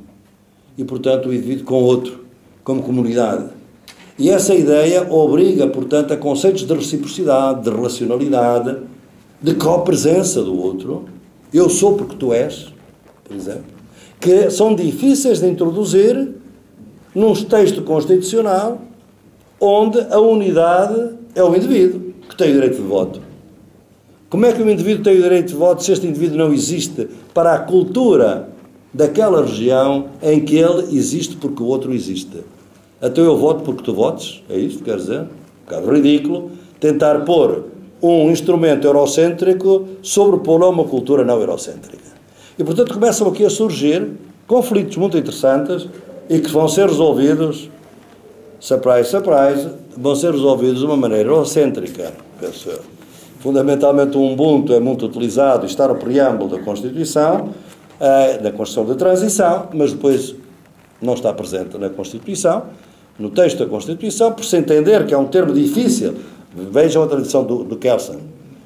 E, portanto, o indivíduo com outro, como comunidade. E essa ideia obriga, portanto, a conceitos de reciprocidade, de relacionalidade, de co-presença do outro. Eu sou porque tu és, por exemplo, que são difíceis de introduzir num texto constitucional onde a unidade é o indivíduo que tem o direito de voto. Como é que o indivíduo tem o direito de voto se este indivíduo não existe para a cultura daquela região em que ele existe porque o outro existe? Então eu voto porque tu votes? É isto que quer dizer? Um bocado ridículo tentar pôr um instrumento eurocêntrico sobrepor a uma cultura não eurocêntrica. E, portanto, começam aqui a surgir conflitos muito interessantes e que vão ser resolvidos, surprise, surprise, vão ser resolvidos de uma maneira eurocêntrica, penso eu. Fundamentalmente o Ubuntu é muito utilizado e está no preâmbulo da Constituição, da Constituição de Transição, mas depois não está presente na Constituição, no texto da Constituição, por se entender que é um termo difícil. Vejam a tradução do, do Kelsen.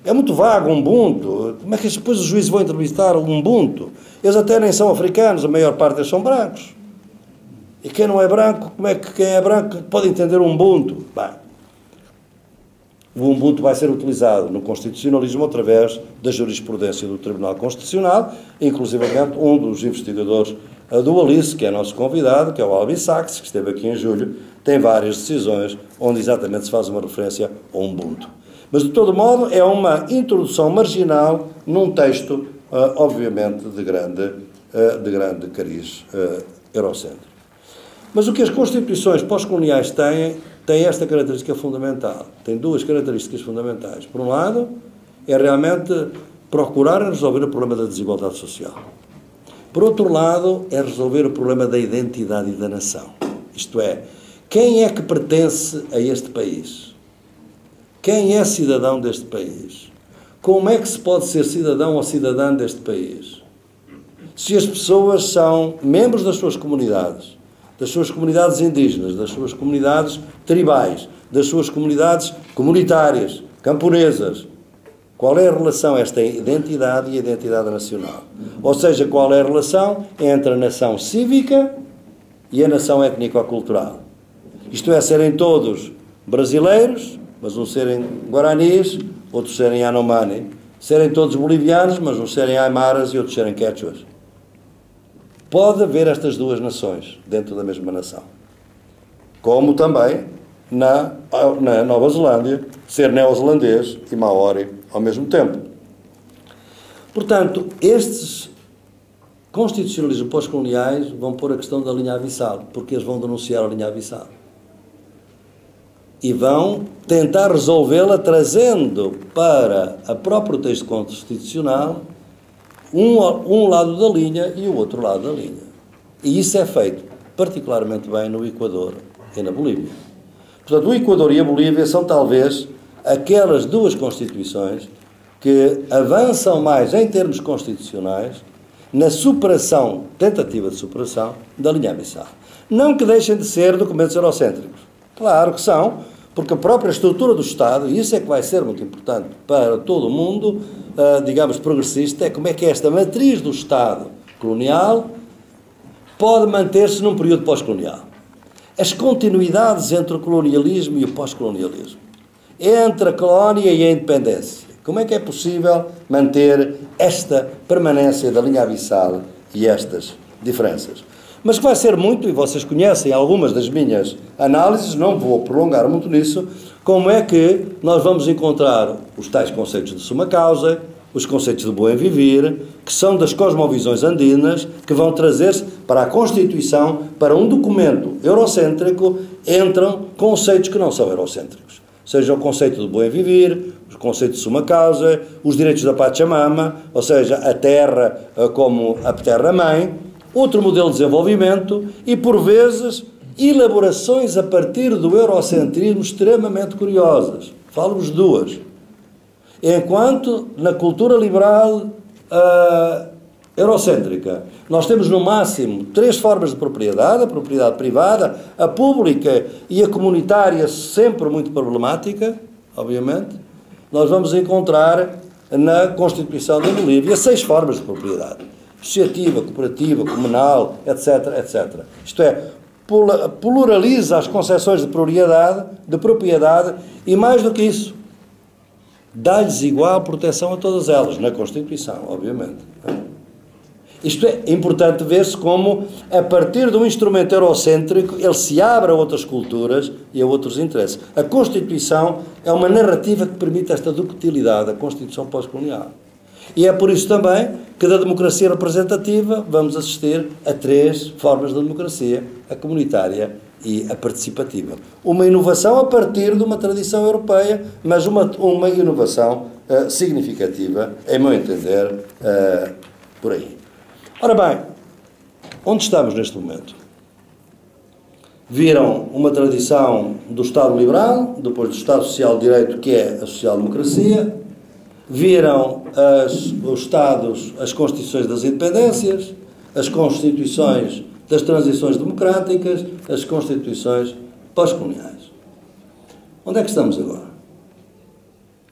É muito vago, Ubuntu. Como é que depois os juízes vão entrevistar um Ubuntu? Eles até nem são africanos, a maior parte deles são brancos. E quem não é branco, como é que quem é branco pode entender um Ubuntu? Bem, o Ubuntu vai ser utilizado no constitucionalismo através da jurisprudência do Tribunal Constitucional, inclusivamente um dos investigadores do Alice, que é nosso convidado, que é o Albi Sachs, que esteve aqui em julho, tem várias decisões onde exatamente se faz uma referência a um Ubuntu. Mas, de todo modo, é uma introdução marginal num texto, uh, obviamente, de grande, uh, de grande cariz uh, eurocêntrico. Mas o que as constituições pós-coloniais têm, tem esta característica fundamental. Tem duas características fundamentais. Por um lado, é realmente procurar resolver o problema da desigualdade social. Por outro lado, é resolver o problema da identidade e da nação. Isto é, quem é que pertence a este país? Quem é cidadão deste país? Como é que se pode ser cidadão ou cidadã deste país? Se as pessoas são membros das suas comunidades, das suas comunidades indígenas, das suas comunidades tribais, das suas comunidades comunitárias, camponesas, qual é a relação esta identidade e a identidade nacional? Ou seja, qual é a relação entre a nação cívica e a nação étnico-cultural? Isto é, serem todos brasileiros, mas uns serem guaranis, outros serem yanomami, serem todos bolivianos, mas uns serem aimaras e outros serem quechuas. Pode haver estas duas nações dentro da mesma nação. Como também na, na Nova Zelândia, ser neozelandês e maori ao mesmo tempo. Portanto, estes constitucionalismos pós-coloniais vão pôr a questão da linha abissal, porque eles vão denunciar a linha abissal. E vão tentar resolvê-la trazendo para o próprio texto constitucional um, um lado da linha e o outro lado da linha. E isso é feito particularmente bem no Equador e na Bolívia. Portanto, o Equador e a Bolívia são talvez aquelas duas constituições que avançam mais em termos constitucionais na superação, tentativa de superação, da linha abissal. Não que deixem de ser documentos eurocêntricos. Claro que são, porque a própria estrutura do Estado, e isso é que vai ser muito importante para todo o mundo, digamos, progressista, é como é que esta matriz do Estado colonial pode manter-se num período pós-colonial. As continuidades entre o colonialismo e o pós-colonialismo, entre a colónia e a independência. Como é que é possível manter esta permanência da linha abissal e estas diferenças? Mas que vai ser muito, e vocês conhecem algumas das minhas análises, não vou prolongar muito nisso, como é que nós vamos encontrar os tais conceitos de suma causa, os conceitos de buen vivir, que são das cosmovisões andinas, que vão trazer-se para a Constituição, para um documento eurocêntrico, entram conceitos que não são eurocêntricos. Seja o conceito de buen vivir, o conceito de suma causa, os direitos da Pachamama, ou seja, a terra como a terra-mãe, outro modelo de desenvolvimento e, por vezes, elaborações a partir do eurocentrismo extremamente curiosas. Falo-vos duas. Enquanto na cultura liberal uh, eurocêntrica nós temos no máximo três formas de propriedade, a propriedade privada, a pública e a comunitária, sempre muito problemática, obviamente, nós vamos encontrar na Constituição da Bolívia seis formas de propriedade. Associativa, cooperativa, comunal, etc, etcétera. Isto é, pluraliza as concepções de propriedade, de propriedade e, mais do que isso, dá-lhes igual proteção a todas elas, na Constituição, obviamente. Isto é importante ver-se como, a partir de um instrumento eurocêntrico, ele se abre a outras culturas e a outros interesses. A Constituição é uma narrativa que permite esta ductilidade, a Constituição pós-colonial. E é por isso também que da democracia representativa vamos assistir a três formas de democracia, a comunitária e a participativa. Uma inovação a partir de uma tradição europeia, mas uma, uma inovação uh, significativa, em meu entender, uh, por aí. Ora bem, onde estamos neste momento? Viram uma tradição do Estado liberal, depois do Estado social de direito, que é a social-democracia. Viram as, os Estados, as Constituições das Independências, as Constituições das transições democráticas, as constituições pós-coloniais. Onde é que estamos agora?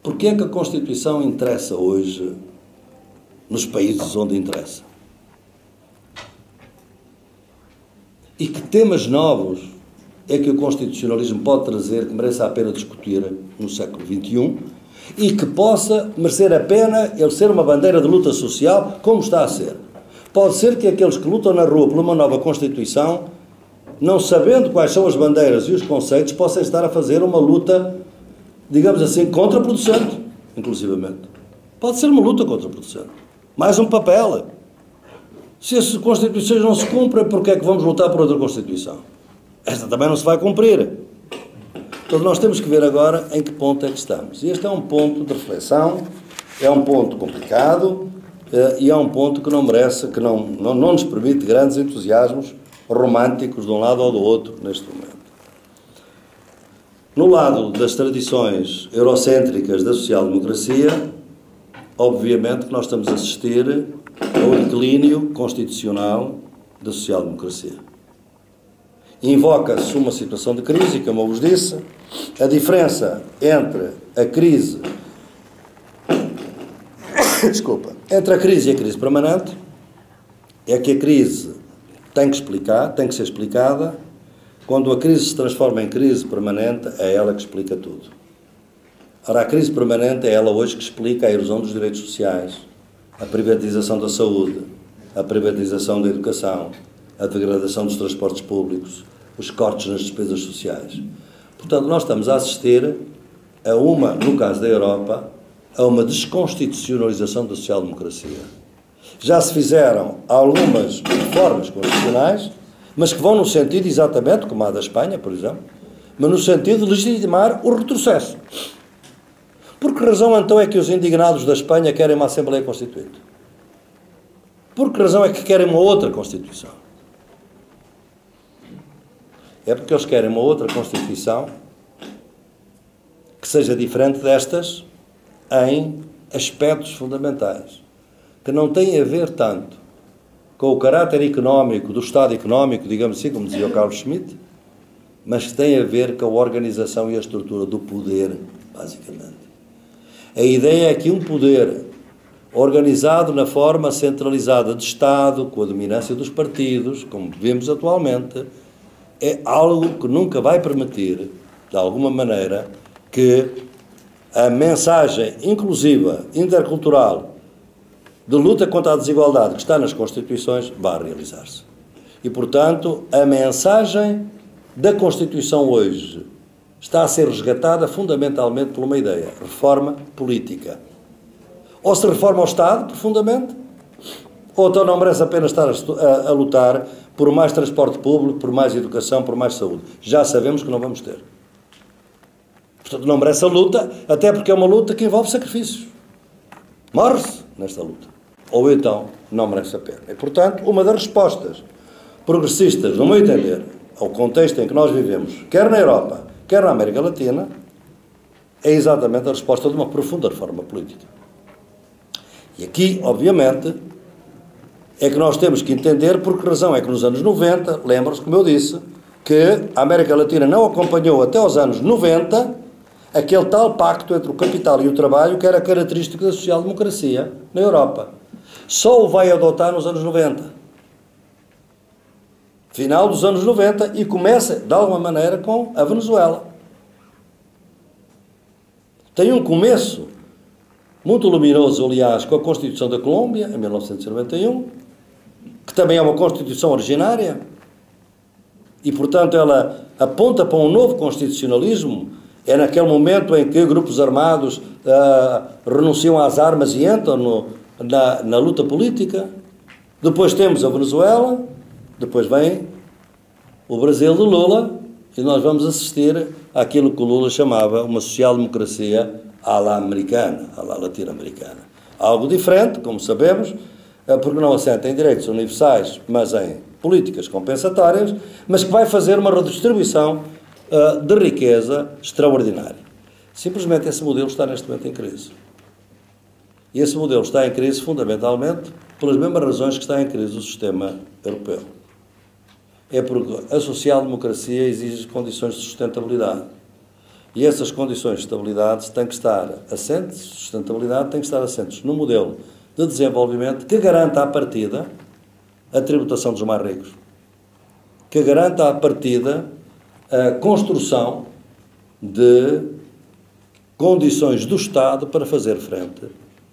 Porquê é que a Constituição interessa hoje nos países onde interessa? E que temas novos é que o constitucionalismo pode trazer, que mereça a pena discutir no século vinte e um, e que possa merecer a pena ele ser uma bandeira de luta social, como está a ser. Pode ser que aqueles que lutam na rua por uma nova Constituição, não sabendo quais são as bandeiras e os conceitos, possam estar a fazer uma luta, digamos assim, contraproducente, inclusivamente. Pode ser uma luta contraproducente. Mais um papel. Se as Constituições não se cumprem, porque é que vamos lutar por outra Constituição? Esta também não se vai cumprir. Então nós temos que ver agora em que ponto é que estamos. E este é um ponto de reflexão, é um ponto complicado e é um ponto que não merece, que não, não, não nos permite grandes entusiasmos românticos de um lado ou do outro neste momento. No lado das tradições eurocêntricas da social-democracia, obviamente que nós estamos a assistir ao declínio constitucional da social-democracia. Invoca-se uma situação de crise, como eu vos disse. A diferença entre a crise... Desculpa. Entre a crise e a crise permanente é que a crise tem que explicar, tem que ser explicada. Quando a crise se transforma em crise permanente, é ela que explica tudo. Ora, a crise permanente é ela hoje que explica a erosão dos direitos sociais, a privatização da saúde, a privatização da educação, a degradação dos transportes públicos, os cortes nas despesas sociais. Portanto, nós estamos a assistir a uma, no caso da Europa, a uma desconstitucionalização da social-democracia. Já se fizeram algumas reformas constitucionais, mas que vão no sentido exatamente, como a da Espanha, por exemplo, mas no sentido de legitimar o retrocesso. Por que razão, então, é que os indignados da Espanha querem uma Assembleia Constituinte? Por que razão é que querem uma outra Constituição? É porque eles querem uma outra Constituição que seja diferente destas em aspectos fundamentais, que não têm a ver tanto com o caráter económico, do Estado económico, digamos assim, como dizia o Carl Schmitt, mas que tem a ver com a organização e a estrutura do poder, basicamente. A ideia é que um poder organizado na forma centralizada de Estado, com a dominância dos partidos, como vemos atualmente, é algo que nunca vai permitir, de alguma maneira, que a mensagem inclusiva, intercultural, de luta contra a desigualdade que está nas Constituições, vai realizar-se. E, portanto, a mensagem da Constituição hoje está a ser resgatada fundamentalmente por uma ideia, reforma política. Ou se reforma o Estado, profundamente, ou então não merece a pena estar a, a lutar por mais transporte público, por mais educação, por mais saúde. Já sabemos que não vamos ter. Portanto, não merece a luta, até porque é uma luta que envolve sacrifícios. Morre-se nesta luta. Ou então, não merece a pena. E, portanto, uma das respostas progressistas, no meu entender, ao contexto em que nós vivemos, quer na Europa, quer na América Latina, é exatamente a resposta de uma profunda reforma política. E aqui, obviamente, é que nós temos que entender por que razão é que nos anos noventa, lembram-se, como eu disse, que a América Latina não acompanhou até aos anos noventa aquele tal pacto entre o capital e o trabalho que era característico da social-democracia na Europa. Só o vai adotar nos anos noventa. Final dos anos noventa, e começa, de alguma maneira, com a Venezuela. Tem um começo muito luminoso, aliás, com a Constituição da Colômbia, em mil novecentos e noventa e um, que também é uma Constituição originária, e, portanto, ela aponta para um novo constitucionalismo. É naquele momento em que grupos armados uh, renunciam às armas e entram no, na, na luta política. Depois temos a Venezuela. Depois vem o Brasil de Lula e nós vamos assistir àquilo que o Lula chamava uma social-democracia à la americana, à la latino-americana. Algo diferente, como sabemos, porque não assenta em direitos universais, mas em políticas compensatórias, mas que vai fazer uma redistribuição uh, de riqueza extraordinária. Simplesmente esse modelo está neste momento em crise. E esse modelo está em crise fundamentalmente pelas mesmas razões que está em crise o sistema europeu. é porque a social-democracia exige condições de sustentabilidade. E essas condições de estabilidade têm que estar assentes, sustentabilidade tem que estar assentes no modelo de desenvolvimento que garanta à partida a tributação dos mais ricos, que garanta à partida a construção de condições do Estado para fazer frente,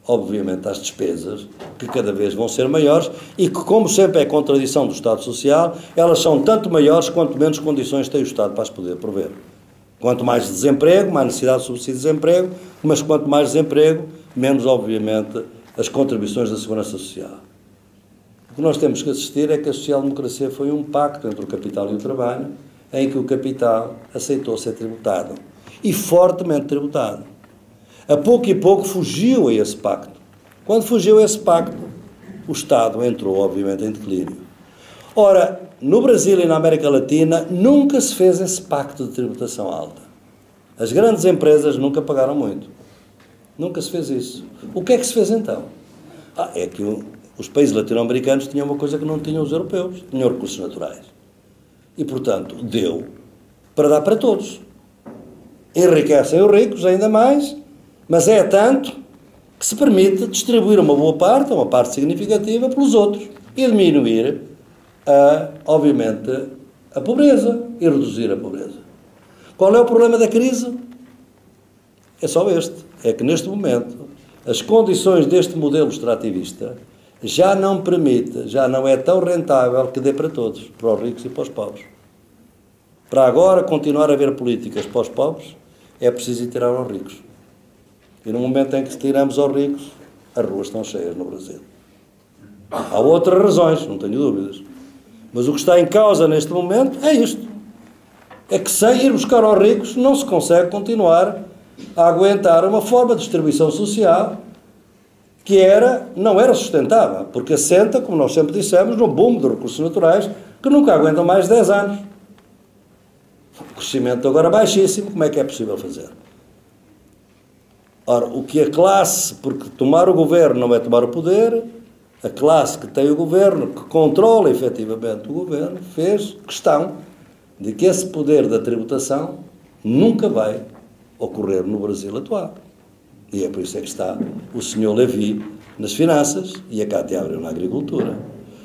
obviamente, às despesas, que cada vez vão ser maiores e que, como sempre é contradição do Estado Social, elas são tanto maiores quanto menos condições tem o Estado para as poder prover. Quanto mais desemprego, mais necessidade de subsídio de desemprego, mas quanto mais desemprego, menos, obviamente, as contribuições da segurança social. O que nós temos que assistir é que a social-democracia foi um pacto entre o capital e o trabalho, em que o capital aceitou ser tributado, e fortemente tributado. A pouco e pouco fugiu a esse pacto. Quando fugiu a esse pacto, o Estado entrou, obviamente, em declínio. Ora, no Brasil e na América Latina, nunca se fez esse pacto de tributação alta. As grandes empresas nunca pagaram muito. Nunca se fez isso. O que é que se fez então? Ah, é que o, os países latino-americanos tinham uma coisa que não tinham os europeus. Tinham recursos naturais. E, portanto, deu para dar para todos. Enriquecem os ricos ainda mais, mas é tanto que se permite distribuir uma boa parte, uma parte significativa, pelos outros e diminuir, a, obviamente, a pobreza e reduzir a pobreza. Qual é o problema da crise? É só este. É que, neste momento, as condições deste modelo extrativista já não permite, já não é tão rentável que dê para todos, para os ricos e para os pobres. Para agora continuar a haver políticas para os pobres, é preciso tirar aos ricos. E no momento em que tiramos aos ricos, as ruas estão cheias no Brasil. Há outras razões, não tenho dúvidas. Mas o que está em causa neste momento é isto. É que sem ir buscar aos ricos não se consegue continuar a aguentar uma forma de distribuição social que era, não era sustentável, porque assenta, como nós sempre dissemos, no boom de recursos naturais que nunca aguentam mais de dez anos. O crescimento agora baixíssimo, como é que é possível fazer? Ora, o que a classe, porque tomar o governo não é tomar o poder, a classe que tem o governo, que controla efetivamente o governo, fez questão de que esse poder da tributação nunca vai ocorrer no Brasil atual. E é por isso é que está o senhor Levi nas finanças e a Cátia Abreu na agricultura.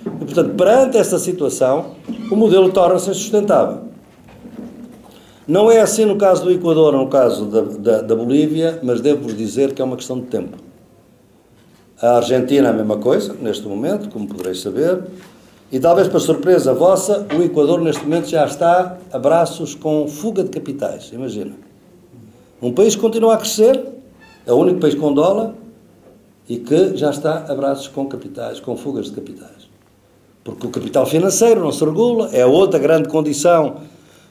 E, portanto, perante esta situação, o modelo torna-se insustentável. Não é assim no caso do Equador ou no caso da, da, da Bolívia, mas devo-vos dizer que é uma questão de tempo. A Argentina é a mesma coisa, neste momento, como podereis saber, e talvez para surpresa vossa, o Equador neste momento já está a braços com fuga de capitais, imagina. Um país que continua a crescer, é o único país com dólar e que já está a braços com capitais, com fugas de capitais. Porque o capital financeiro não se regula, é outra grande condição.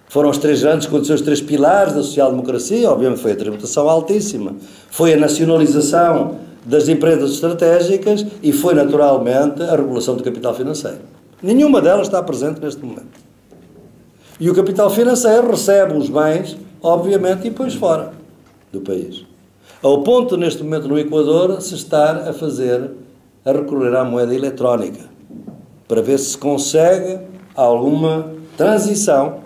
Foram as três grandes condições, os três pilares da social-democracia, obviamente foi a tributação altíssima, foi a nacionalização das empresas estratégicas e foi, naturalmente, a regulação do capital financeiro. Nenhuma delas está presente neste momento. E o capital financeiro recebe os bens, obviamente, e põe fora do país. Ao ponto, neste momento, no Equador, se estar a fazer, a recorrer à moeda eletrónica, para ver se se consegue alguma transição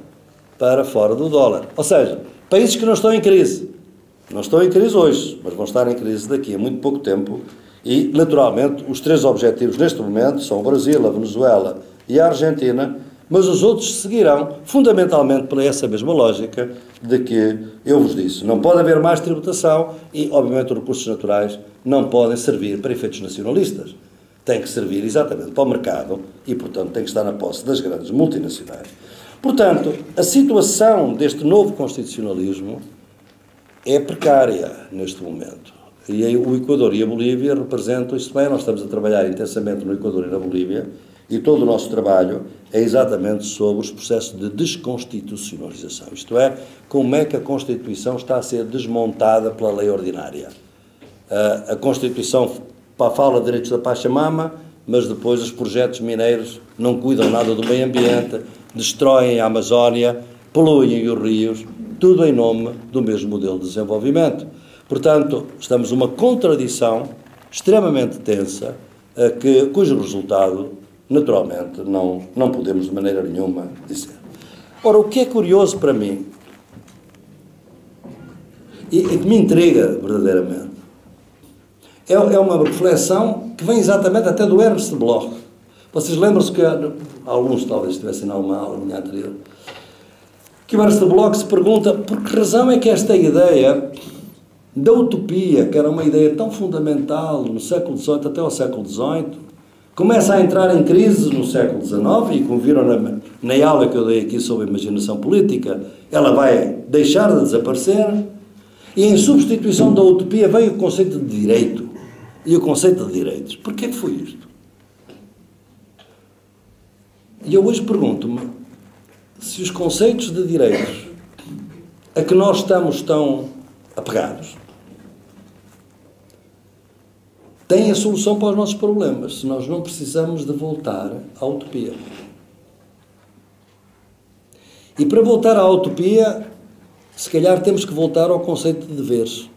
para fora do dólar. Ou seja, países que não estão em crise. Não estão em crise hoje, mas vão estar em crise daqui a muito pouco tempo. E, naturalmente, os três objetivos neste momento são o Brasil, a Venezuela e a Argentina, mas os outros seguirão, fundamentalmente, por essa mesma lógica de que eu vos disse. Não pode haver mais tributação e, obviamente, os recursos naturais não podem servir para efeitos nacionalistas. Tem que servir exatamente para o mercado e, portanto, tem que estar na posse das grandes multinacionais. Portanto, a situação deste novo constitucionalismo é precária neste momento. E aí o Equador e a Bolívia representam isso bem. Nós estamos a trabalhar intensamente no Equador e na Bolívia, e todo o nosso trabalho é exatamente sobre os processos de desconstitucionalização. Isto é, como é que a Constituição está a ser desmontada pela lei ordinária. A Constituição fala de direitos da Pachamama, mas depois os projetos mineiros não cuidam nada do meio ambiente, destroem a Amazónia, poluem os rios, tudo em nome do mesmo modelo de desenvolvimento. Portanto, estamos numa contradição extremamente tensa, que, cujo resultado naturalmente, não, não podemos de maneira nenhuma dizer. Ora, o que é curioso para mim, e que me intriga verdadeiramente, é, é uma reflexão que vem exatamente até do Ernst Bloch. Vocês lembram-se que, alguns talvez estivessem na aula minha anterior, que o Ernst Bloch se pergunta por que razão é que esta ideia da utopia, que era uma ideia tão fundamental no século dezoito até ao século dezoito, começa a entrar em crise no século dezenove e, como viram na, na aula que eu dei aqui sobre a imaginação política, ela vai deixar de desaparecer e, em substituição da utopia, veio o conceito de direito e o conceito de direitos. Porquê que foi isto? E eu hoje pergunto-me se os conceitos de direitos a que nós estamos tão apegados têm a solução para os nossos problemas, se nós não precisamos de voltar à utopia. E para voltar à utopia, se calhar temos que voltar ao conceito de deveres.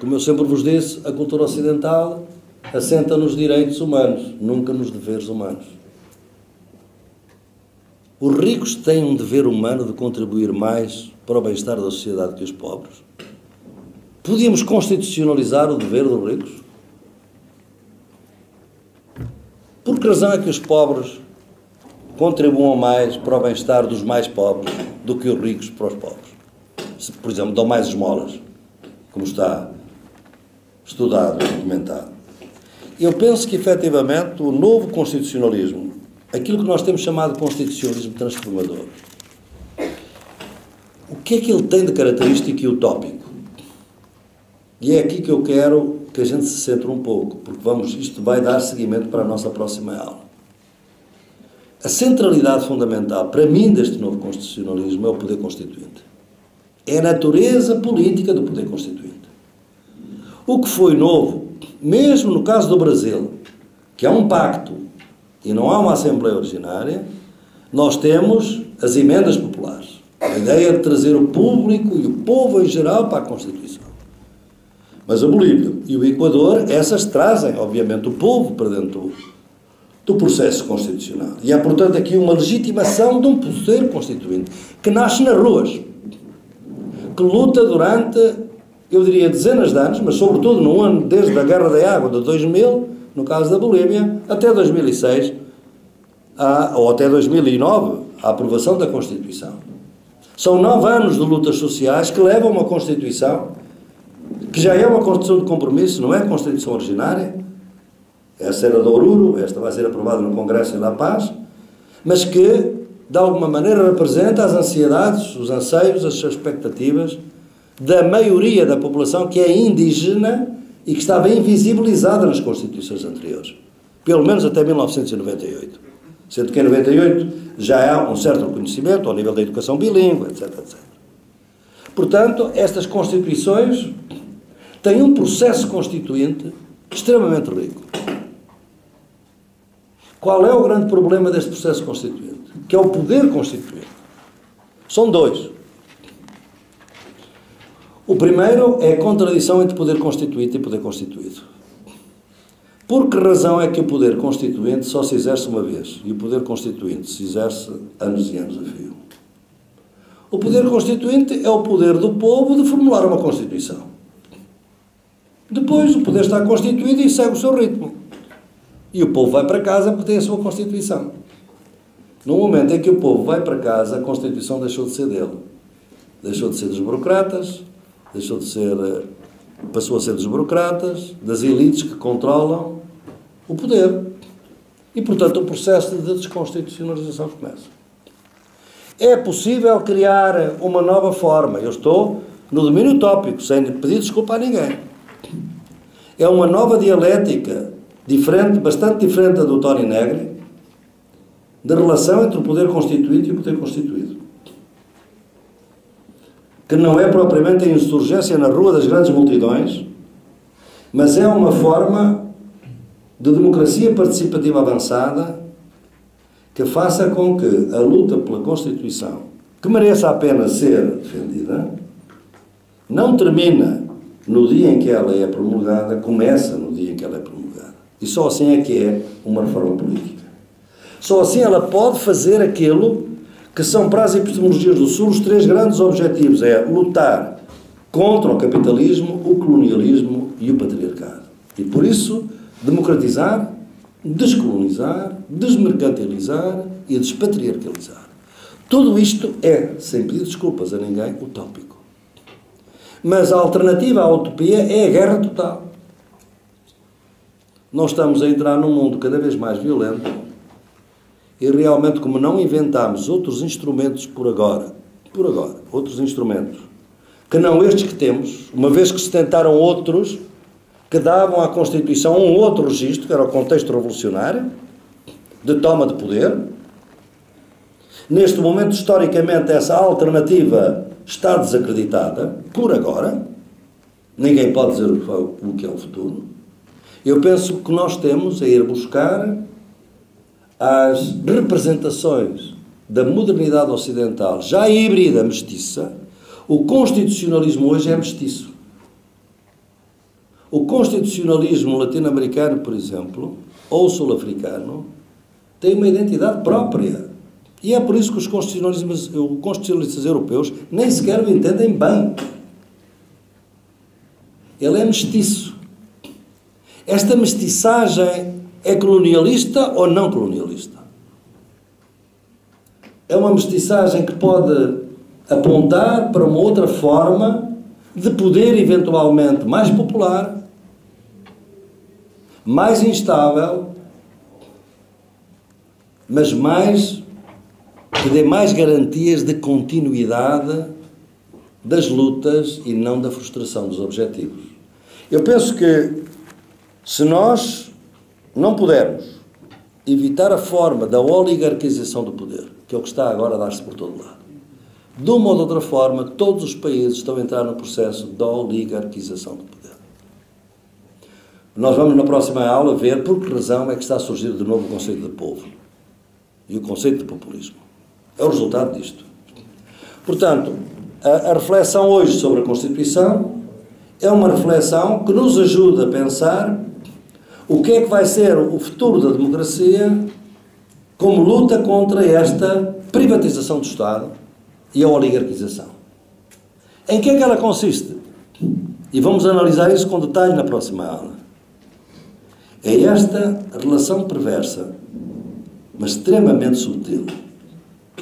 Como eu sempre vos disse, a cultura ocidental assenta nos direitos humanos, nunca nos deveres humanos. Os ricos têm um dever humano de contribuir mais para o bem-estar da sociedade que os pobres. Podíamos constitucionalizar o dever dos ricos? Por que razão é que os pobres contribuam mais para o bem-estar dos mais pobres do que os ricos para os pobres? Se, por exemplo, dão mais esmolas, como está estudado e documentado. Eu penso que, efetivamente, o novo constitucionalismo, aquilo que nós temos chamado de constitucionalismo transformador, o que é que ele tem de característico e utópico? E é aqui que eu quero que a gente se centre um pouco, porque vamos, isto vai dar seguimento para a nossa próxima aula. A centralidade fundamental, para mim, deste novo constitucionalismo é o poder constituinte. É a natureza política do poder constituinte. O que foi novo, mesmo no caso do Brasil, que há um pacto e não há uma Assembleia Ordinária, nós temos as emendas populares. A ideia de trazer o público e o povo em geral para a Constituição. Mas a Bolívia e o Equador, essas trazem, obviamente, o povo para dentro do processo constitucional. E há, portanto, aqui uma legitimação de um poder constituinte que nasce nas ruas, que luta durante, eu diria, dezenas de anos, mas sobretudo no ano desde a Guerra da Água de dois mil, no caso da Bolívia, até dois mil e seis, a, ou até dois mil e nove, a aprovação da Constituição. São nove anos de lutas sociais que levam a uma Constituição que já é uma Constituição de compromisso, não é a Constituição originária, essa era de Oruro, esta vai ser aprovada no Congresso em La Paz, mas que, de alguma maneira, representa as ansiedades, os anseios, as expectativas da maioria da população que é indígena e que estava invisibilizada nas Constituições anteriores, pelo menos até mil novecentos e noventa e oito. Sendo que em noventa e oito já há um certo reconhecimento ao nível da educação bilíngue, etcétera, etcétera. Portanto, estas Constituições tem um processo constituinte extremamente rico. Qual é o grande problema deste processo constituinte? Que é o poder constituinte. São dois. O primeiro é a contradição entre poder constituinte e poder constituído. Por que razão é que o poder constituinte só se exerce uma vez e o poder constituinte se exerce anos e anos a fio? O poder constituinte é o poder do povo de formular uma Constituição. Depois o poder está constituído e segue o seu ritmo. E o povo vai para casa porque tem a sua Constituição. No momento em que o povo vai para casa, a Constituição deixou de ser dele. Deixou de ser dos burocratas, deixou de ser, passou a ser dos burocratas, das elites que controlam o poder. E, portanto, o processo de desconstitucionalização começa. É possível criar uma nova forma. Eu estou no domínio utópico, sem pedir desculpa a ninguém. É uma nova dialética, diferente, bastante diferente da do Tony Negri, da relação entre o poder constituído e o poder constituído. Que não é propriamente a insurgência na rua das grandes multidões, mas é uma forma de democracia participativa avançada que faça com que a luta pela Constituição, que mereça a pena ser defendida, não termina no dia em que ela é promulgada, começa no dia em que ela é promulgada. E só assim é que é uma reforma política. Só assim ela pode fazer aquilo que são, para as epistemologias do Sul, os três grandes objetivos. É lutar contra o capitalismo, o colonialismo e o patriarcado. E, por isso, democratizar, descolonizar, desmercantilizar e despatriarcalizar. Tudo isto é, sem pedir desculpas a ninguém, utópico. Mas a alternativa à utopia é a guerra total. Nós estamos a entrar num mundo cada vez mais violento e realmente, como não inventámos outros instrumentos por agora, por agora, outros instrumentos, que não estes que temos, uma vez que se tentaram outros, que davam à Constituição um outro registro, que era o contexto revolucionário, de toma de poder. Neste momento, historicamente, essa alternativa está desacreditada, por agora. Ninguém pode dizer o que é o futuro. Eu penso que nós temos a ir buscar as representações da modernidade ocidental, já híbrida, mestiça. O constitucionalismo hoje é mestiço. O constitucionalismo latino-americano, por exemplo, ou sul-africano, tem uma identidade própria. E é por isso que os constitucionalistas, os constitucionalistas europeus nem sequer o entendem bem. Ele é mestiço. Esta mestiçagem é colonialista ou não colonialista? É uma mestiçagem que pode apontar para uma outra forma de poder, eventualmente, mais popular, mais instável, mas mais... que dê mais garantias de continuidade das lutas e não da frustração dos objetivos. Eu penso que, se nós não pudermos evitar a forma da oligarquização do poder, que é o que está agora a dar-se por todo lado, de uma ou de outra forma, todos os países estão a entrar no processo da oligarquização do poder. Nós vamos, na próxima aula, ver por que razão é que está a surgir de novo o conceito de povo e o conceito de populismo. É o resultado disto. Portanto, a, a reflexão hoje sobre a Constituição é uma reflexão que nos ajuda a pensar o que é que vai ser o futuro da democracia como luta contra esta privatização do Estado e a oligarquização. Em que é que ela consiste? E vamos analisar isso com detalhe na próxima aula. É esta relação perversa, mas extremamente sutil,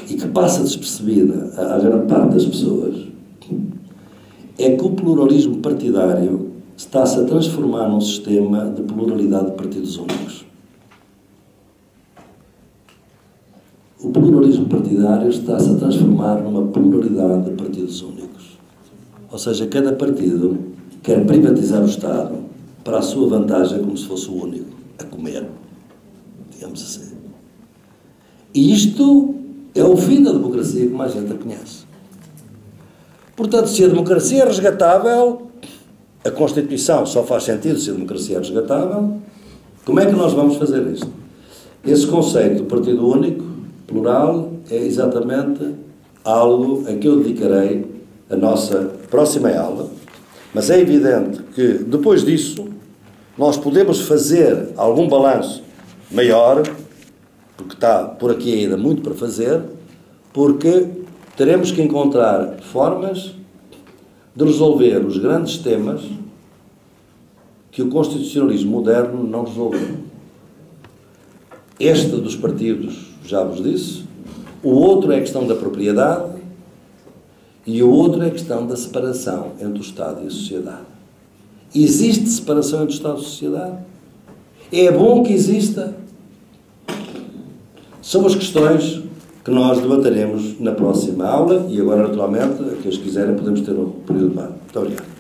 e que passa despercebida à grande parte das pessoas, é que o pluralismo partidário está-se a transformar num sistema de pluralidade de partidos únicos. O pluralismo partidário está-se a transformar numa pluralidade de partidos únicos. Ou seja, cada partido quer privatizar o Estado para a sua vantagem, como se fosse o único a comer, digamos assim. E isto é o fim da democracia que mais gente a conhece. Portanto, se a democracia é resgatável, a Constituição só faz sentido se a democracia é resgatável, como é que nós vamos fazer isto? Esse conceito do partido único, plural, é exatamente algo a que eu dedicarei a nossa próxima aula, mas é evidente que, depois disso, nós podemos fazer algum balanço maior, porque está por aqui ainda muito para fazer, porque teremos que encontrar formas de resolver os grandes temas que o constitucionalismo moderno não resolveu. Este dos partidos, já vos disse, o outro é a questão da propriedade e o outro é a questão da separação entre o Estado e a sociedade. Existe separação entre o Estado e a sociedade? É bom que exista? São as questões que nós debateremos na próxima aula e agora, naturalmente, aqueles que quiserem, podemos ter um período de bar. Muito obrigado.